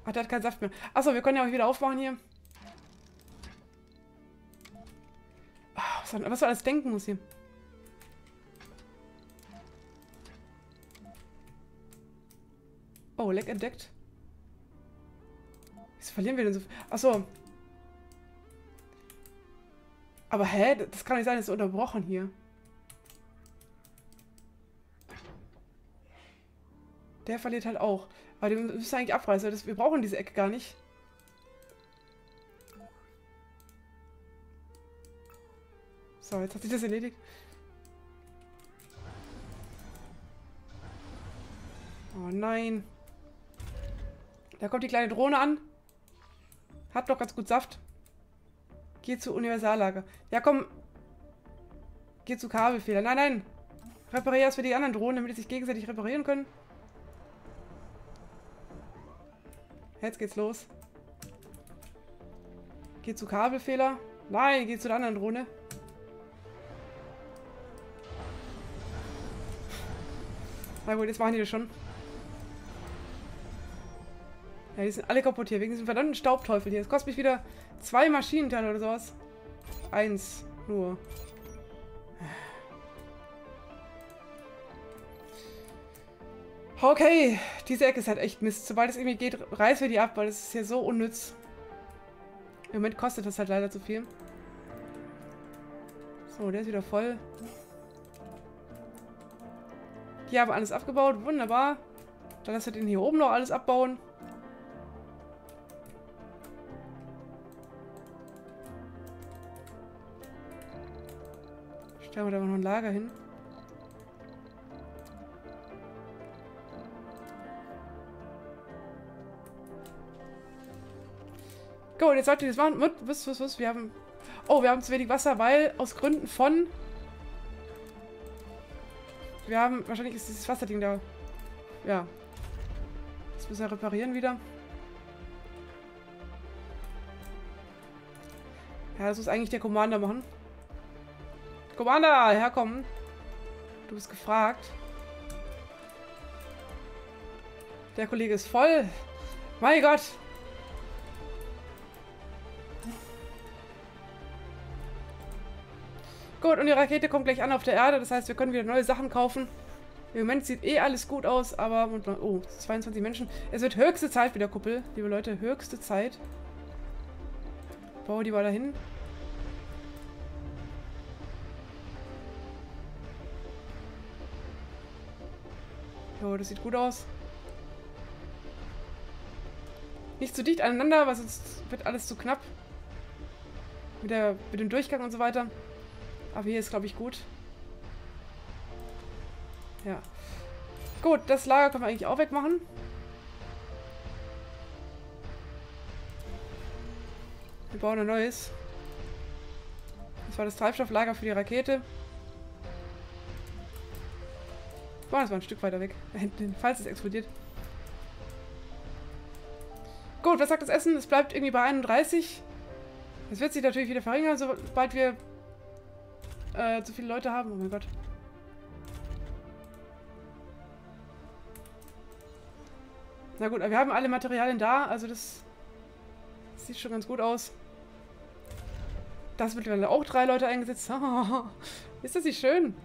Ach, der hat keinen Saft mehr. Achso, wir können ja auch wieder aufmachen hier. Ach, was man, was man alles denken muss hier. Oh, Leck entdeckt. Wieso verlieren wir denn so viel? Achso. Aber hä? Das kann nicht sein, das ist unterbrochen hier. Der verliert halt auch. Aber den müssen wir eigentlich abreißen. Das, wir brauchen diese Ecke gar nicht. So, jetzt hat sich das erledigt. Oh nein. Da kommt die kleine Drohne an. Hat doch ganz gut Saft. Geh zu Universallager. Ja, komm. Geh zu Kabelfehler. Nein, nein. Reparier es für die anderen Drohnen, damit die sich gegenseitig reparieren können. Jetzt geht's los. Geh zu Kabelfehler. Nein, geh zu der anderen Drohne. Na gut, jetzt machen die das schon. Ja, die sind alle kaputt hier, wegen diesem verdammten Staubteufel hier. Das kostet mich wieder zwei Maschinenteile oder sowas. Eins nur. Okay, diese Ecke ist halt echt Mist. Sobald es irgendwie geht, reißen wir die ab, weil das ist ja so unnütz. Im Moment kostet das halt leider zu viel. So, der ist wieder voll. Hier haben wir alles abgebaut, wunderbar. Dann lassen wir den hier oben noch alles abbauen. Stellen wir da mal noch ein Lager hin. Go, und jetzt solltet ihr das machen. Was, was, was, wir haben... Oh, wir haben zu wenig Wasser, weil aus Gründen von... Wir haben... Wahrscheinlich ist dieses Wasserding da. Ja. Das müssen wir reparieren wieder. Ja, das muss eigentlich der Commander machen. Commander, herkommen. Du bist gefragt. Der Kollege ist voll. Mein Gott. Gut, und die Rakete kommt gleich an auf der Erde. Das heißt, wir können wieder neue Sachen kaufen. Im Moment sieht eh alles gut aus, aber... Oh, zweiundzwanzig Menschen. Es wird höchste Zeit wieder, Kuppel. Liebe Leute, höchste Zeit. Bau die mal dahin. Jo, das sieht gut aus. Nicht zu dicht aneinander, weil sonst wird alles zu knapp. Mit, der, mit dem Durchgang und so weiter. Aber hier ist, glaube ich, gut. Ja. Gut, das Lager können wir eigentlich auch wegmachen. Wir bauen ein neues. Das war das Treibstofflager für die Rakete. Wir machen das mal ein Stück weiter weg. Da hinten, falls es explodiert. Gut, was sagt das Essen? Es bleibt irgendwie bei einunddreißig. Es wird sich natürlich wieder verringern, sobald wir... Äh, zu viele Leute haben. Oh mein Gott. Na gut, wir haben alle Materialien da, also das sieht schon ganz gut aus. Das wird mittlerweile auch drei Leute eingesetzt. Ist das nicht schön?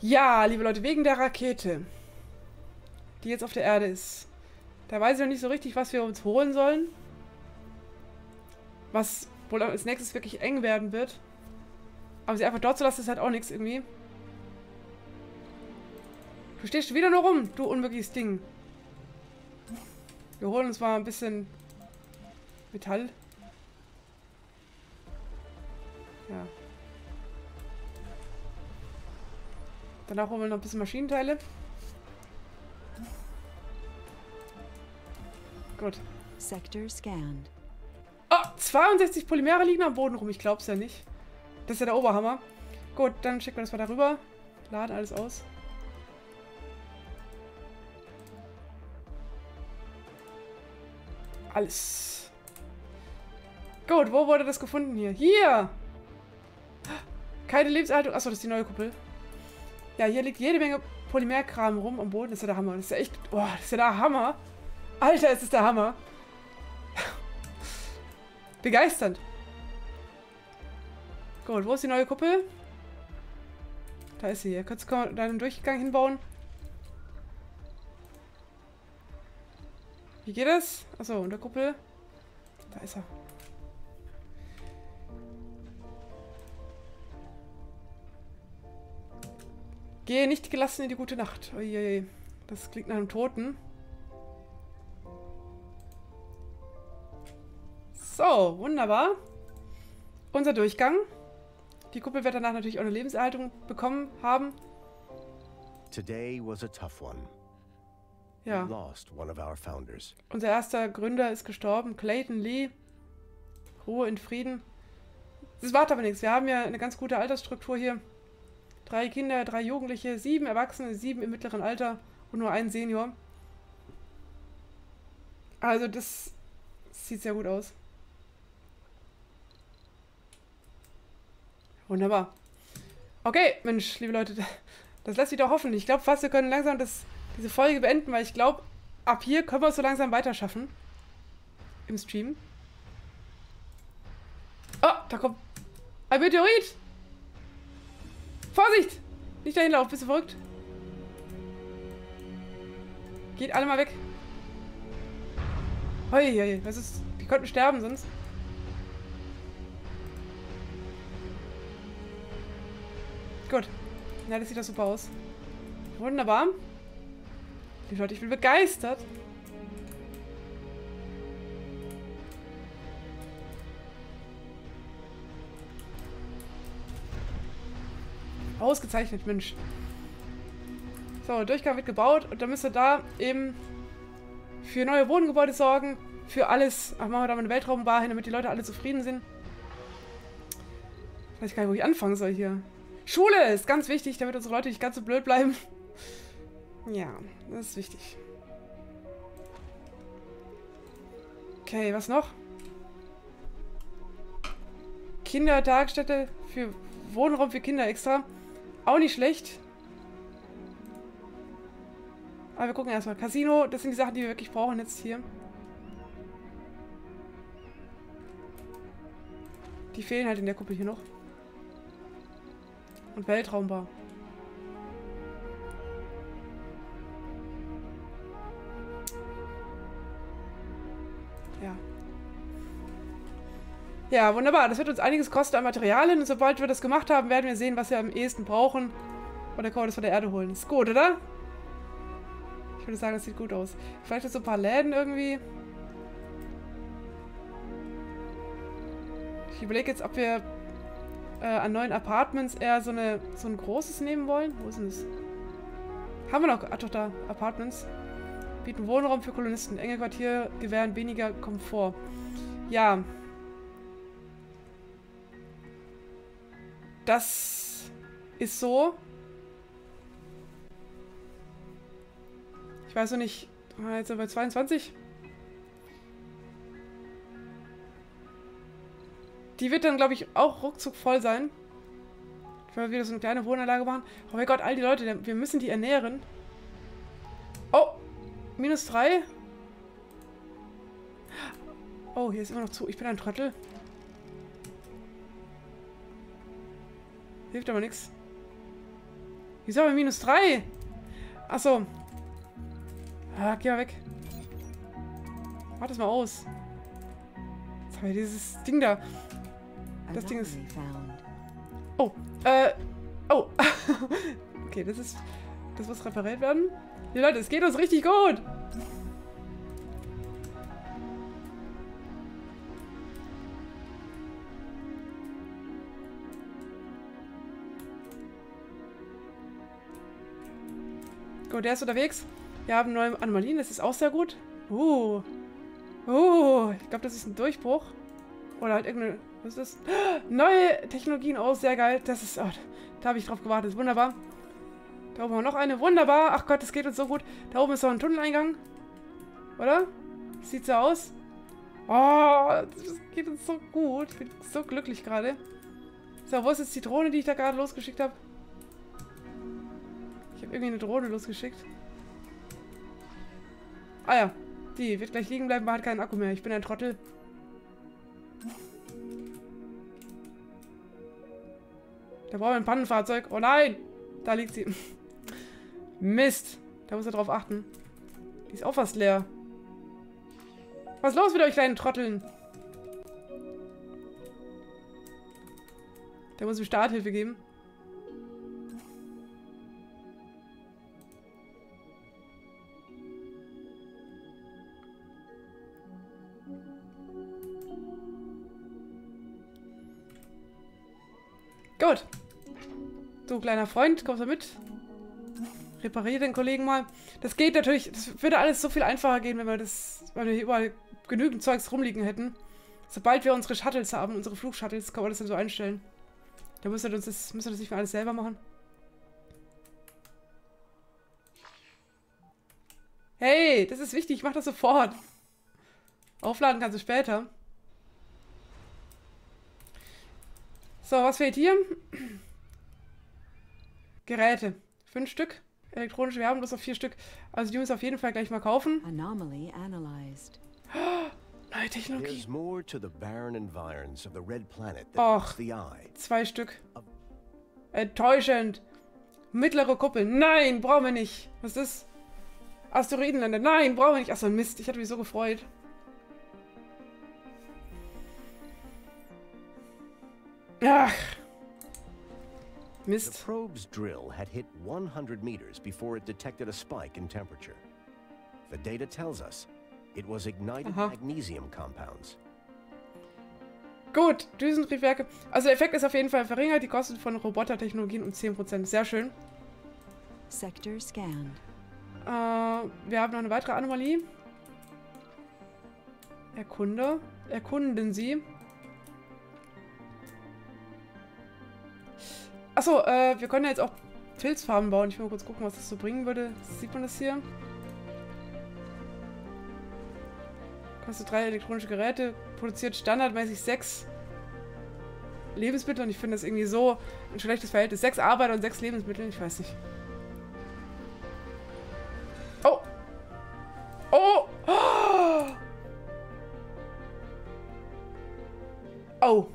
Ja, liebe Leute, wegen der Rakete, die jetzt auf der Erde ist. Da weiß ich noch nicht so richtig, was wir uns holen sollen. Was wohl als nächstes wirklich eng werden wird. Aber sie einfach dort zu lassen, ist halt auch nichts irgendwie. Du stehst wieder nur rum, du unmögliches Ding. Wir holen uns mal ein bisschen Metall. Ja. Danach holen wir noch ein bisschen Maschinenteile. Gut. Sector scanned. Oh, zweiundsechzig Polymere liegen am Boden rum. Ich glaub's ja nicht. Das ist ja der Oberhammer. Gut, dann schicken wir das mal darüber. Laden alles aus. Alles. Gut, wo wurde das gefunden hier? Hier! Keine Lebenserhaltung. Achso, das ist die neue Kuppel. Ja, hier liegt jede Menge Polymerkram rum am Boden. Das ist ja der Hammer. Das ist ja echt... Boah, das ist ja der Hammer. Alter, es ist der Hammer. Begeisternd. Gut, wo ist die neue Kuppel? Da ist sie. Hier. Kannst du deinen Durchgang hinbauen? Wie geht das? Achso, unter Kuppel. Da ist er. Gehe nicht gelassen in die gute Nacht. Uiuiui. Das klingt nach einem Toten. So, wunderbar. Unser Durchgang. Die Kuppel wird danach natürlich auch eine Lebenserhaltung bekommen haben. Today was a tough one. Ja. Lost one of our founders. Unser erster Gründer ist gestorben, Clayton Lee. Ruhe in Frieden. Das war aber nichts. Wir haben ja eine ganz gute Altersstruktur hier. Drei Kinder, drei Jugendliche, sieben Erwachsene, sieben im mittleren Alter und nur ein Senior. Also das sieht sehr gut aus. Wunderbar. Okay, Mensch, liebe Leute, das lässt sich doch hoffen. Ich glaube fast, wir können langsam das, diese Folge beenden, weil ich glaube, ab hier können wir es so langsam weiterschaffen. Im Stream. Oh, da kommt ein Meteorit! Vorsicht! Nicht dahin laufen, bist du verrückt? Geht alle mal weg. Hoi, was ist? Die könnten sterben sonst. Gut. Na, das sieht doch super aus. Wunderbar. Die Leute, ich bin begeistert. Ausgezeichnet, Mensch. So, Durchgang wird gebaut und dann müsst ihr da eben für neue Wohngebäude sorgen, für alles. Ach, machen wir da mal eine Weltraumbar hin, damit die Leute alle zufrieden sind. Ich weiß gar nicht, wo ich anfangen soll hier. Schule ist ganz wichtig, damit unsere Leute nicht ganz so blöd bleiben. Ja, das ist wichtig. Okay, was noch? Kindertagesstätte für Wohnraum für Kinder extra. Auch nicht schlecht. Aber wir gucken erstmal. Casino, das sind die Sachen, die wir wirklich brauchen jetzt hier. Die fehlen halt in der Kuppel hier noch. Und Weltraumbar. Ja. Ja, wunderbar. Das wird uns einiges kosten an Materialien. Und sobald wir das gemacht haben, werden wir sehen, was wir am ehesten brauchen. Oder können wir das von der Erde holen. Ist gut, oder? Ich würde sagen, das sieht gut aus. Vielleicht jetzt so ein paar Läden irgendwie. Ich überlege jetzt, ob wir äh, an neuen Apartments eher so, eine, so ein großes nehmen wollen. Wo ist denn das? Haben wir noch? Ah, doch, da. Apartments. Bieten Wohnraum für Kolonisten. Enge Quartier gewähren weniger Komfort. Ja. Das ist so. Ich weiß noch nicht. Jetzt sind wir bei zweiundzwanzig. Die wird dann, glaube ich, auch ruckzuck voll sein. Ich werde wieder so eine kleine Wohnanlage machen. Oh mein Gott, all die Leute, wir müssen die ernähren. Oh, minus drei. Oh, hier ist immer noch zu. Ich bin ein Trottel. Hilft aber nichts. Wieso haben wir minus drei? Achso. Ah, geh mal weg. Mach das mal aus. Jetzt haben wir dieses Ding da. Das Ding ist... Oh. Äh. Oh. Okay, das ist... Das muss repariert werden. Nee, Leute, es geht uns richtig gut. Gut, der ist unterwegs. Wir haben neue Anomalien, das ist auch sehr gut. Uh. Uh. Ich glaube, das ist ein Durchbruch. Oder halt irgendeine... Was ist das? Neue Technologien auch, sehr geil. Das ist... Oh, da habe ich drauf gewartet. Wunderbar. Da oben haben wir noch eine. Wunderbar. Ach Gott, das geht uns so gut. Da oben ist noch ein Tunneleingang. Oder? Sieht so aus. Oh, das geht uns so gut. Ich bin so glücklich gerade. So, wo ist jetzt die Drohne, die ich da gerade losgeschickt habe? Ich habe irgendwie eine Drohne losgeschickt. Ah ja, die wird gleich liegen bleiben, weil hat keinen Akku mehr. Ich bin ein Trottel. Da brauchen wir ein Pannenfahrzeug. Oh nein! Da liegt sie. Mist. Da muss er drauf achten. Die ist auch fast leer. Was ist los mit euch kleinen Trotteln? Da muss ich Starthilfe geben. Gut. Du, kleiner Freund, kommst du mit? Repariere den Kollegen mal. Das geht natürlich, das würde alles so viel einfacher gehen, wenn wir das, weil wir hier überall genügend Zeugs rumliegen hätten. Sobald wir unsere Shuttles haben, unsere Flugshuttles, kann man das dann so einstellen. Da müssen wir uns das, müssen wir das nicht mehr alles selber machen. Hey, das ist wichtig, ich mach das sofort. Aufladen kannst du später. So, was fehlt hier? Geräte. Fünf Stück. Elektronische, wir haben bloß noch vier Stück. Also die müssen wir auf jeden Fall gleich mal kaufen. Anomaly analyzed. Oh, neue Technologie. Och, zwei Stück. Enttäuschend. Mittlere Kuppel. Nein, brauchen wir nicht. Was ist das? Asteroidenländer. Nein, brauchen wir nicht. Achso, Mist. Ich hatte mich so gefreut. Ach. Mist. The probe's drill had hit one hundred meters before it detected a spike in temperature. The data tells us it was ignited Aha. magnesium compounds. Gut, Düsentriebwerke. Also der Effekt ist auf jeden Fall verringert, die Kosten von Robotertechnologien um zehn Prozent. Sehr schön. Sector scanned. Äh, wir haben noch eine weitere Anomalie. Erkunde. Erkunden Sie. Achso, äh, wir können ja jetzt auch Pilzfarben bauen. Ich will mal kurz gucken, was das so bringen würde. Sieht man das hier? Kostet drei elektronische Geräte, produziert standardmäßig sechs Lebensmittel. Und ich finde das irgendwie so ein schlechtes Verhältnis. Sechs Arbeiter und sechs Lebensmittel, ich weiß nicht. Oh! Oh! Oh! Oh!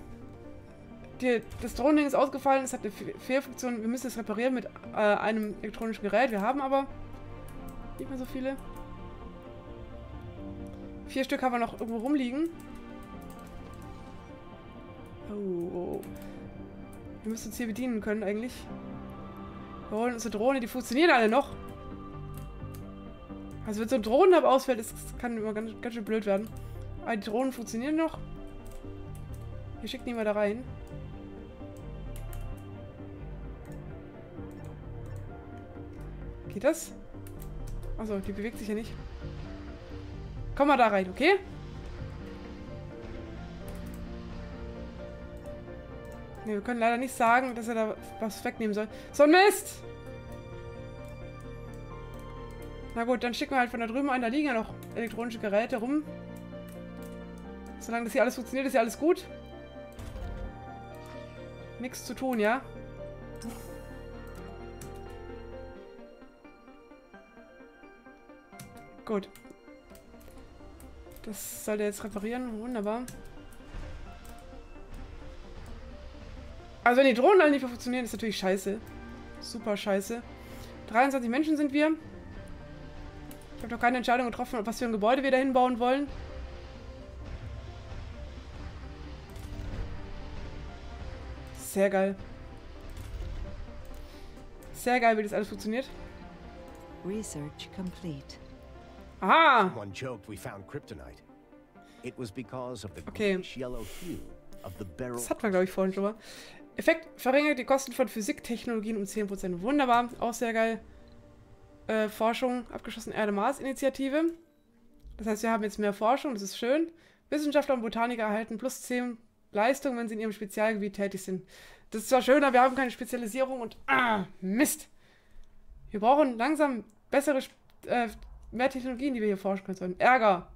Die, das Drohnen ist ausgefallen, es hat eine Fehlfunktion. Wir müssen es reparieren mit äh, einem elektronischen Gerät. Wir haben aber nicht mehr so viele. Vier Stück haben wir noch irgendwo rumliegen. Oh. Wir müssen uns hier bedienen können eigentlich. Wir holen unsere Drohne, die funktionieren alle noch. Also wenn so ein Drohnenhub ausfällt, das kann immer ganz, ganz schön blöd werden. Aber die Drohnen funktionieren noch. Hier schickt niemand da rein. Geht das? Achso, die bewegt sich ja nicht. Komm mal da rein, okay? Ne, wir können leider nicht sagen, dass er da was wegnehmen soll. So ein Mist! Na gut, dann schicken wir halt von da drüben ein. Da liegen ja noch elektronische Geräte rum. Solange das hier alles funktioniert, ist ja alles gut. Nichts zu tun, ja? Gut. Das soll der jetzt reparieren. Wunderbar. Also wenn die Drohnen alle nicht mehr funktionieren, ist natürlich scheiße. Super scheiße. dreiundzwanzig Menschen sind wir. Ich habe noch keine Entscheidung getroffen, was für ein Gebäude wir da hinbauen wollen. Sehr geil. Sehr geil, wie das alles funktioniert. Research complete. Aha. Someone joked we found kryptonite. It was because of the greenish yellow hue of the barrel. Das hat man, glaube ich, vorhin schon mal. Effekt verringert die Kosten von Physiktechnologien um zehn Prozent. Wunderbar, auch sehr geil. Äh, Forschung abgeschlossen, Erde-Mars-Initiative. Das heißt, wir haben jetzt mehr Forschung, das ist schön. Wissenschaftler und Botaniker erhalten plus zehn Leistungen, wenn sie in ihrem Spezialgebiet tätig sind. Das ist zwar schön, aber wir haben keine Spezialisierung und ah, Mist. Wir brauchen langsam bessere, äh, mehr Technologien, die wir hier forschen können sollen. Ärger.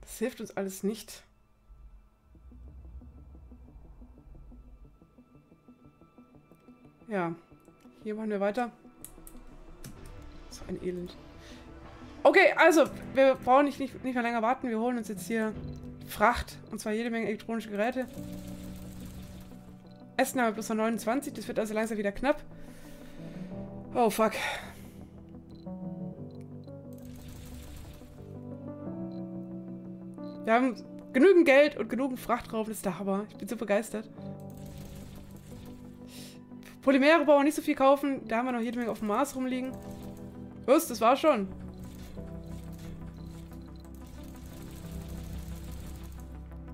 Das hilft uns alles nicht. Ja, hier machen wir weiter. So ein Elend. Okay, also, wir brauchen nicht, nicht, nicht mehr länger warten. Wir holen uns jetzt hier Fracht. Und zwar jede Menge elektronische Geräte. Essen haben wir bloß noch neunundzwanzig. Das wird also langsam wieder knapp. Oh, fuck. Wir haben genügend Geld und genügend Frachtraum. Das ist der Hammer. Ich bin so begeistert. Polymere brauchen wir nicht so viel kaufen. Da haben wir noch jede Menge auf dem Mars rumliegen. Was? Das war's schon.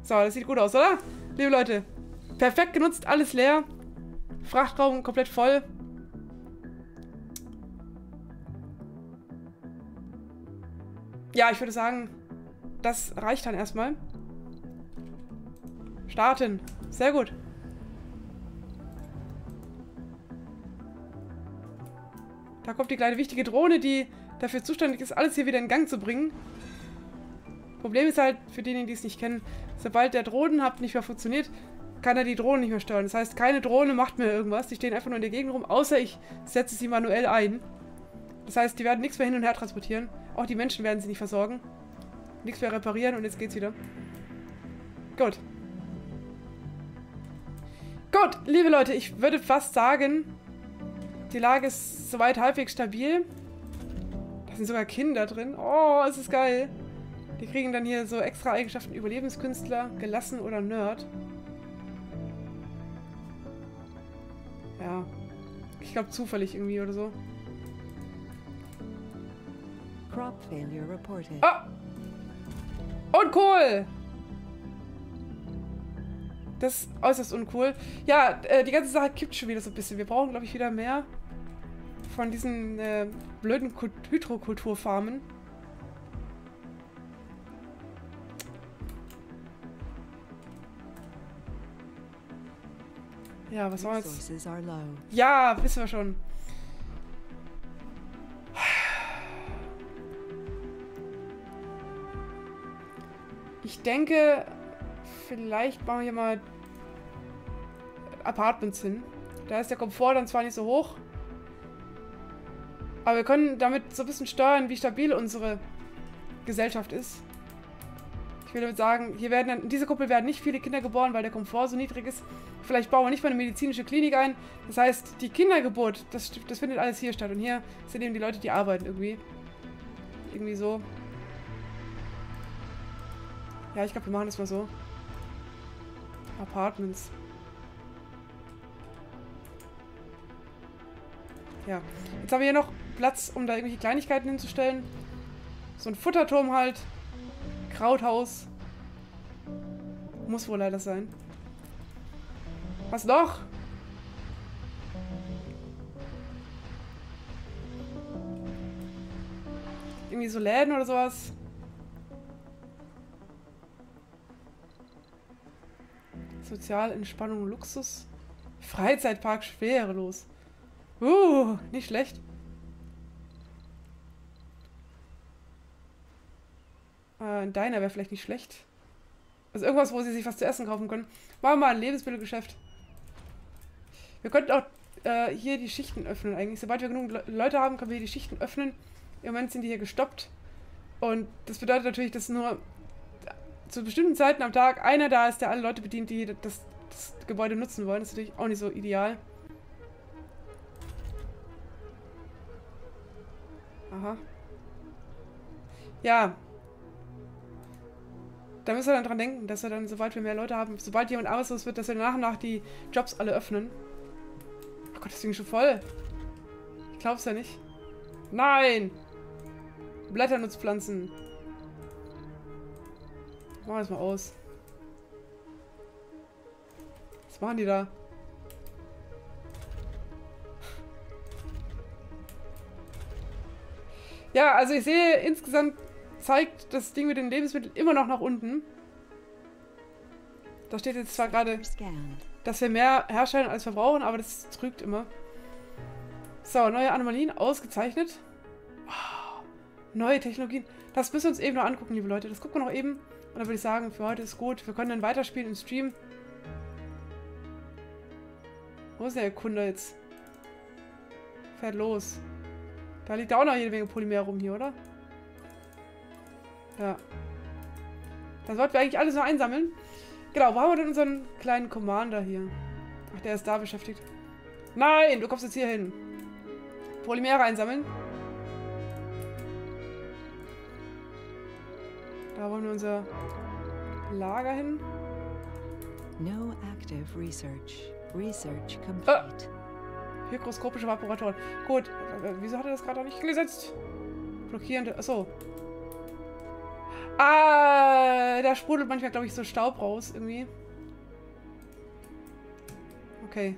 So, das sieht gut aus, oder? Liebe Leute, perfekt genutzt, alles leer. Frachtraum komplett voll. Ja, ich würde sagen, das reicht dann erstmal. Starten. Sehr gut. Da kommt die kleine wichtige Drohne, die dafür zuständig ist, alles hier wieder in Gang zu bringen. Problem ist halt, für diejenigen, die es nicht kennen, sobald der Drohnenhub nicht mehr funktioniert, kann er die Drohne nicht mehr steuern. Das heißt, keine Drohne macht mehr irgendwas. Die stehen einfach nur in der Gegend rum, außer ich setze sie manuell ein. Das heißt, die werden nichts mehr hin und her transportieren. Auch die Menschen werden sie nicht versorgen. Nichts mehr reparieren und jetzt geht's wieder. Gut. Gut, liebe Leute, ich würde fast sagen, die Lage ist soweit halbwegs stabil. Da sind sogar Kinder drin. Oh, es ist geil. Die kriegen dann hier so extra Eigenschaften Überlebenskünstler, gelassen oder Nerd. Ja. Ich glaube zufällig irgendwie oder so. Crop failure reported. Oh! Uncool! Das ist äußerst uncool. Ja, äh, die ganze Sache kippt schon wieder so ein bisschen. Wir brauchen, glaube ich, wieder mehr von diesen äh, blöden Hydrokulturfarmen. Ja, was war jetzt? Ja, wissen wir schon. Ich denke, vielleicht machen wir hier mal Apartments hin. Da ist der Komfort dann zwar nicht so hoch, aber wir können damit so ein bisschen steuern, wie stabil unsere Gesellschaft ist. Ich will damit sagen, hier werden dann, in dieser Gruppe werden nicht viele Kinder geboren, weil der Komfort so niedrig ist. Vielleicht bauen wir nicht mal eine medizinische Klinik ein. Das heißt, die Kindergeburt, das, das findet alles hier statt. Und hier sind eben die Leute, die arbeiten irgendwie. Irgendwie so. Ja, ich glaube, wir machen das mal so. Apartments. Ja. Jetzt haben wir hier noch Platz, um da irgendwelche Kleinigkeiten hinzustellen. So ein Futterturm halt. Krauthaus. Muss wohl leider sein. Was noch? Irgendwie so Läden oder sowas. Sozial, Entspannung, Luxus. Freizeitpark, schwerelos. Uh, nicht schlecht. Ein Diner wäre vielleicht nicht schlecht. Also irgendwas, wo sie sich was zu essen kaufen können. Machen wir mal ein Lebensmittelgeschäft. Wir könnten auch äh, hier die Schichten öffnen eigentlich. Sobald wir genug Le Leute haben, können wir hier die Schichten öffnen. Im Moment sind die hier gestoppt. Und das bedeutet natürlich, dass nur zu bestimmten Zeiten am Tag einer da ist, der alle Leute bedient, die das, das Gebäude nutzen wollen. Das ist natürlich auch nicht so ideal. Aha. Ja. Da müssen wir dann dran denken, dass wir dann, sobald wir mehr Leute haben, sobald jemand arbeitslos wird, dass wir nach und nach die Jobs alle öffnen. Ach Oh Gott, das Ding ist schon voll. Ich glaub's ja nicht. Nein! Blätternutzpflanzen. Machen wir das mal aus. Was machen die da? Ja, also ich sehe, insgesamt zeigt das Ding mit den Lebensmitteln immer noch nach unten. Da steht jetzt zwar gerade, dass wir mehr herstellen als wir brauchen, aber das trügt immer. So, neue Anomalien, ausgezeichnet. Oh, neue Technologien. Das müssen wir uns eben noch angucken, liebe Leute. Das gucken wir noch eben. Und dann würde ich sagen, für heute ist gut. Wir können dann weiterspielen im Stream. Wo ist der Kunde jetzt? Fährt los. Da liegt auch noch jede Menge Polymer rum hier, oder? Ja. Dann sollten wir eigentlich alles noch einsammeln. Genau, wo haben wir denn unseren kleinen Commander hier? Ach, der ist da beschäftigt. Nein, du kommst jetzt hier hin. Polymere einsammeln. Da wollen wir unser Lager hin. No active research. Research complete. Ah, hygroskopische Vaporatoren. Gut, wieso hat er das gerade noch nicht gesetzt? Blockierende, achso. Ah, da sprudelt manchmal, glaube ich, so Staub raus irgendwie. Okay.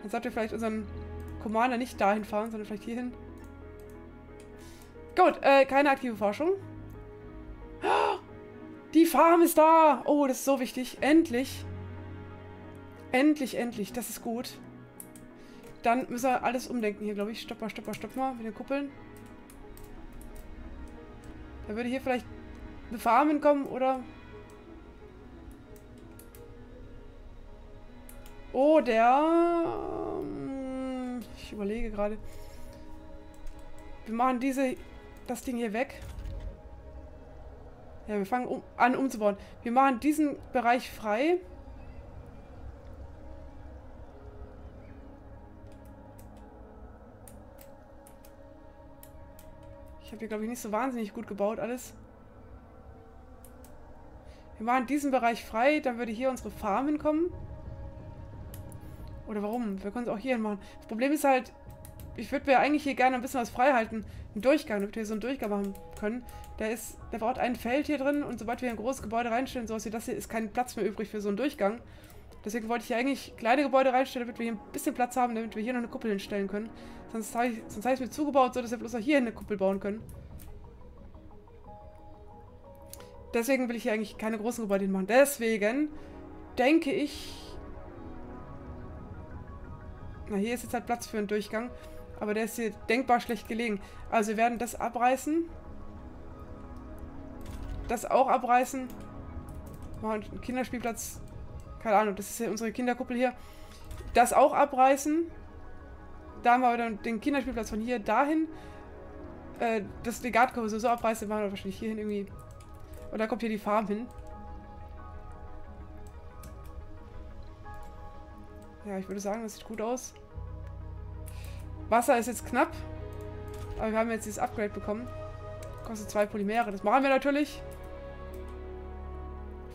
Dann sollten wir vielleicht unseren Commander nicht dahin fahren, sondern vielleicht hierhin. Gut, äh, keine aktive Forschung. Die Farm ist da! Oh, das ist so wichtig. Endlich. Endlich, endlich. Das ist gut. Dann müssen wir alles umdenken hier, glaube ich. Stopp mal, stopp mal, stopp mal. Mit den Kuppeln. Dann würde hier vielleicht eine Farm hinkommen, oder? Oh, der... Ich überlege gerade. Wir machen diese... das Ding hier weg. Ja, wir fangen um, an umzubauen. Wir machen diesen Bereich frei. Ich habe hier, glaube ich, nicht so wahnsinnig gut gebaut alles. Wir machen diesen Bereich frei, dann würde hier unsere Farm hinkommen. Oder warum? Wir können es auch hier hin machen. Das Problem ist halt, ich würde mir eigentlich hier gerne ein bisschen was frei halten. Einen Durchgang, damit wir hier so einen Durchgang machen können. Der ist, der braucht ein Feld hier drin und sobald wir ein großes Gebäude reinstellen, sowas wie das hier, ist kein Platz mehr übrig für so einen Durchgang. Deswegen wollte ich hier eigentlich kleine Gebäude reinstellen, damit wir hier ein bisschen Platz haben, damit wir hier noch eine Kuppel hinstellen können. Sonst habe ich, sonst habe ich es mir zugebaut, so dass wir bloß auch hier eine Kuppel bauen können. Deswegen will ich hier eigentlich keine großen Gebäude hinmachen. Deswegen denke ich... Na, hier ist jetzt halt Platz für einen Durchgang. Aber der ist hier denkbar schlecht gelegen. Also wir werden das abreißen. Das auch abreißen. Machen einen Kinderspielplatz. Keine Ahnung, das ist ja unsere Kinderkuppel hier. Das auch abreißen. Da haben wir wieder den Kinderspielplatz von hier dahin. Äh, das Legatkurve so abreißen, machen wir wahrscheinlich hierhin irgendwie. Und da kommt hier die Farm hin. Ja, ich würde sagen, das sieht gut aus. Wasser ist jetzt knapp. Aber wir haben jetzt dieses Upgrade bekommen. Kostet zwei Polymere. Das machen wir natürlich.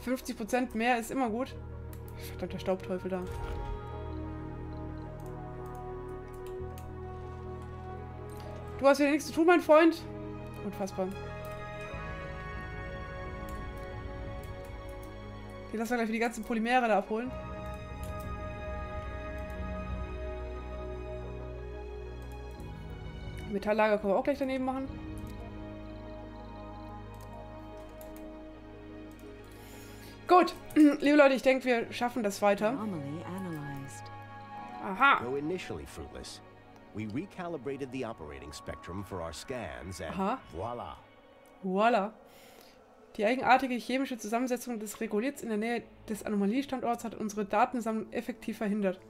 fünfzig Prozent mehr ist immer gut. Verdammt, der Staubteufel da. Du hast wieder nichts zu tun, mein Freund. Unfassbar. Die lassen wir gleich wieder die ganzen Polymere da abholen. Metalllager können wir auch gleich daneben machen. Gut, liebe Leute, ich denke, wir schaffen das weiter. Aha. Aha. Voila. Voila. Die eigenartige chemische Zusammensetzung des Regoliths in der Nähe des Anomalie-Standorts hat unsere Datensammlung effektiv verhindert.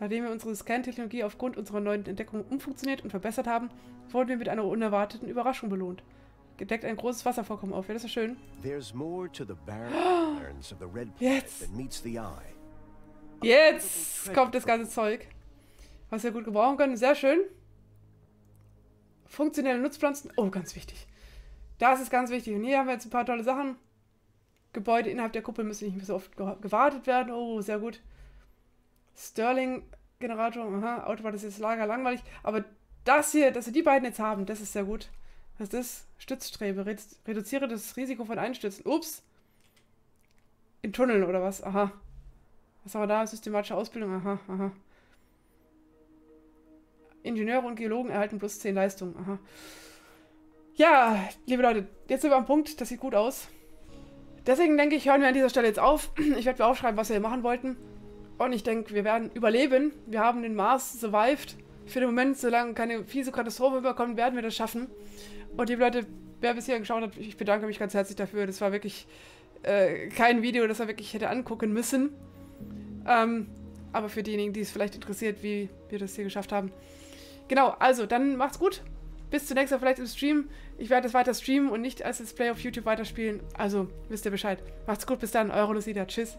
Nachdem wir unsere Scan-Technologie aufgrund unserer neuen Entdeckung umfunktioniert und verbessert haben, wurden wir mit einer unerwarteten Überraschung belohnt. Gedeckt ein großes Wasservorkommen auf. Ja, das ist schön. Jetzt! Jetzt kommt das ganze Zeug, was wir gut gebrauchen können. Sehr schön. Funktionelle Nutzpflanzen. Oh, ganz wichtig. Das ist ganz wichtig. Und hier haben wir jetzt ein paar tolle Sachen. Gebäude innerhalb der Kuppel müssen nicht mehr so oft gewartet werden. Oh, sehr gut. Sterling Generator, aha, Auto war das jetzt Lager, langweilig. Aber das hier, dass wir die beiden jetzt haben, das ist sehr gut. Was ist das? Stützstrebe. Reduziere das Risiko von Einstürzen. Ups. In Tunneln oder was? Aha. Was haben wir da? Systematische Ausbildung. Aha, aha. Ingenieure und Geologen erhalten plus zehn Leistungen. Aha. Ja, liebe Leute, jetzt sind wir am Punkt. Das sieht gut aus. Deswegen denke ich, hören wir an dieser Stelle jetzt auf. Ich werde mir aufschreiben, was wir hier machen wollten. Und ich denke, wir werden überleben. Wir haben den Mars survived. Für den Moment, solange keine fiese Katastrophe überkommt, werden wir das schaffen. Und liebe Leute, wer bis hierhin geschaut hat, ich bedanke mich ganz herzlich dafür. Das war wirklich äh, kein Video, das man wirklich hätte angucken müssen. Ähm, aber für diejenigen, die es vielleicht interessiert, wie wir das hier geschafft haben. Genau, also dann macht's gut. Bis zunächst mal vielleicht im Stream. Ich werde es weiter streamen und nicht als Display auf YouTube weiterspielen. Also wisst ihr Bescheid. Macht's gut, bis dann. Eure Lucyda. Tschüss.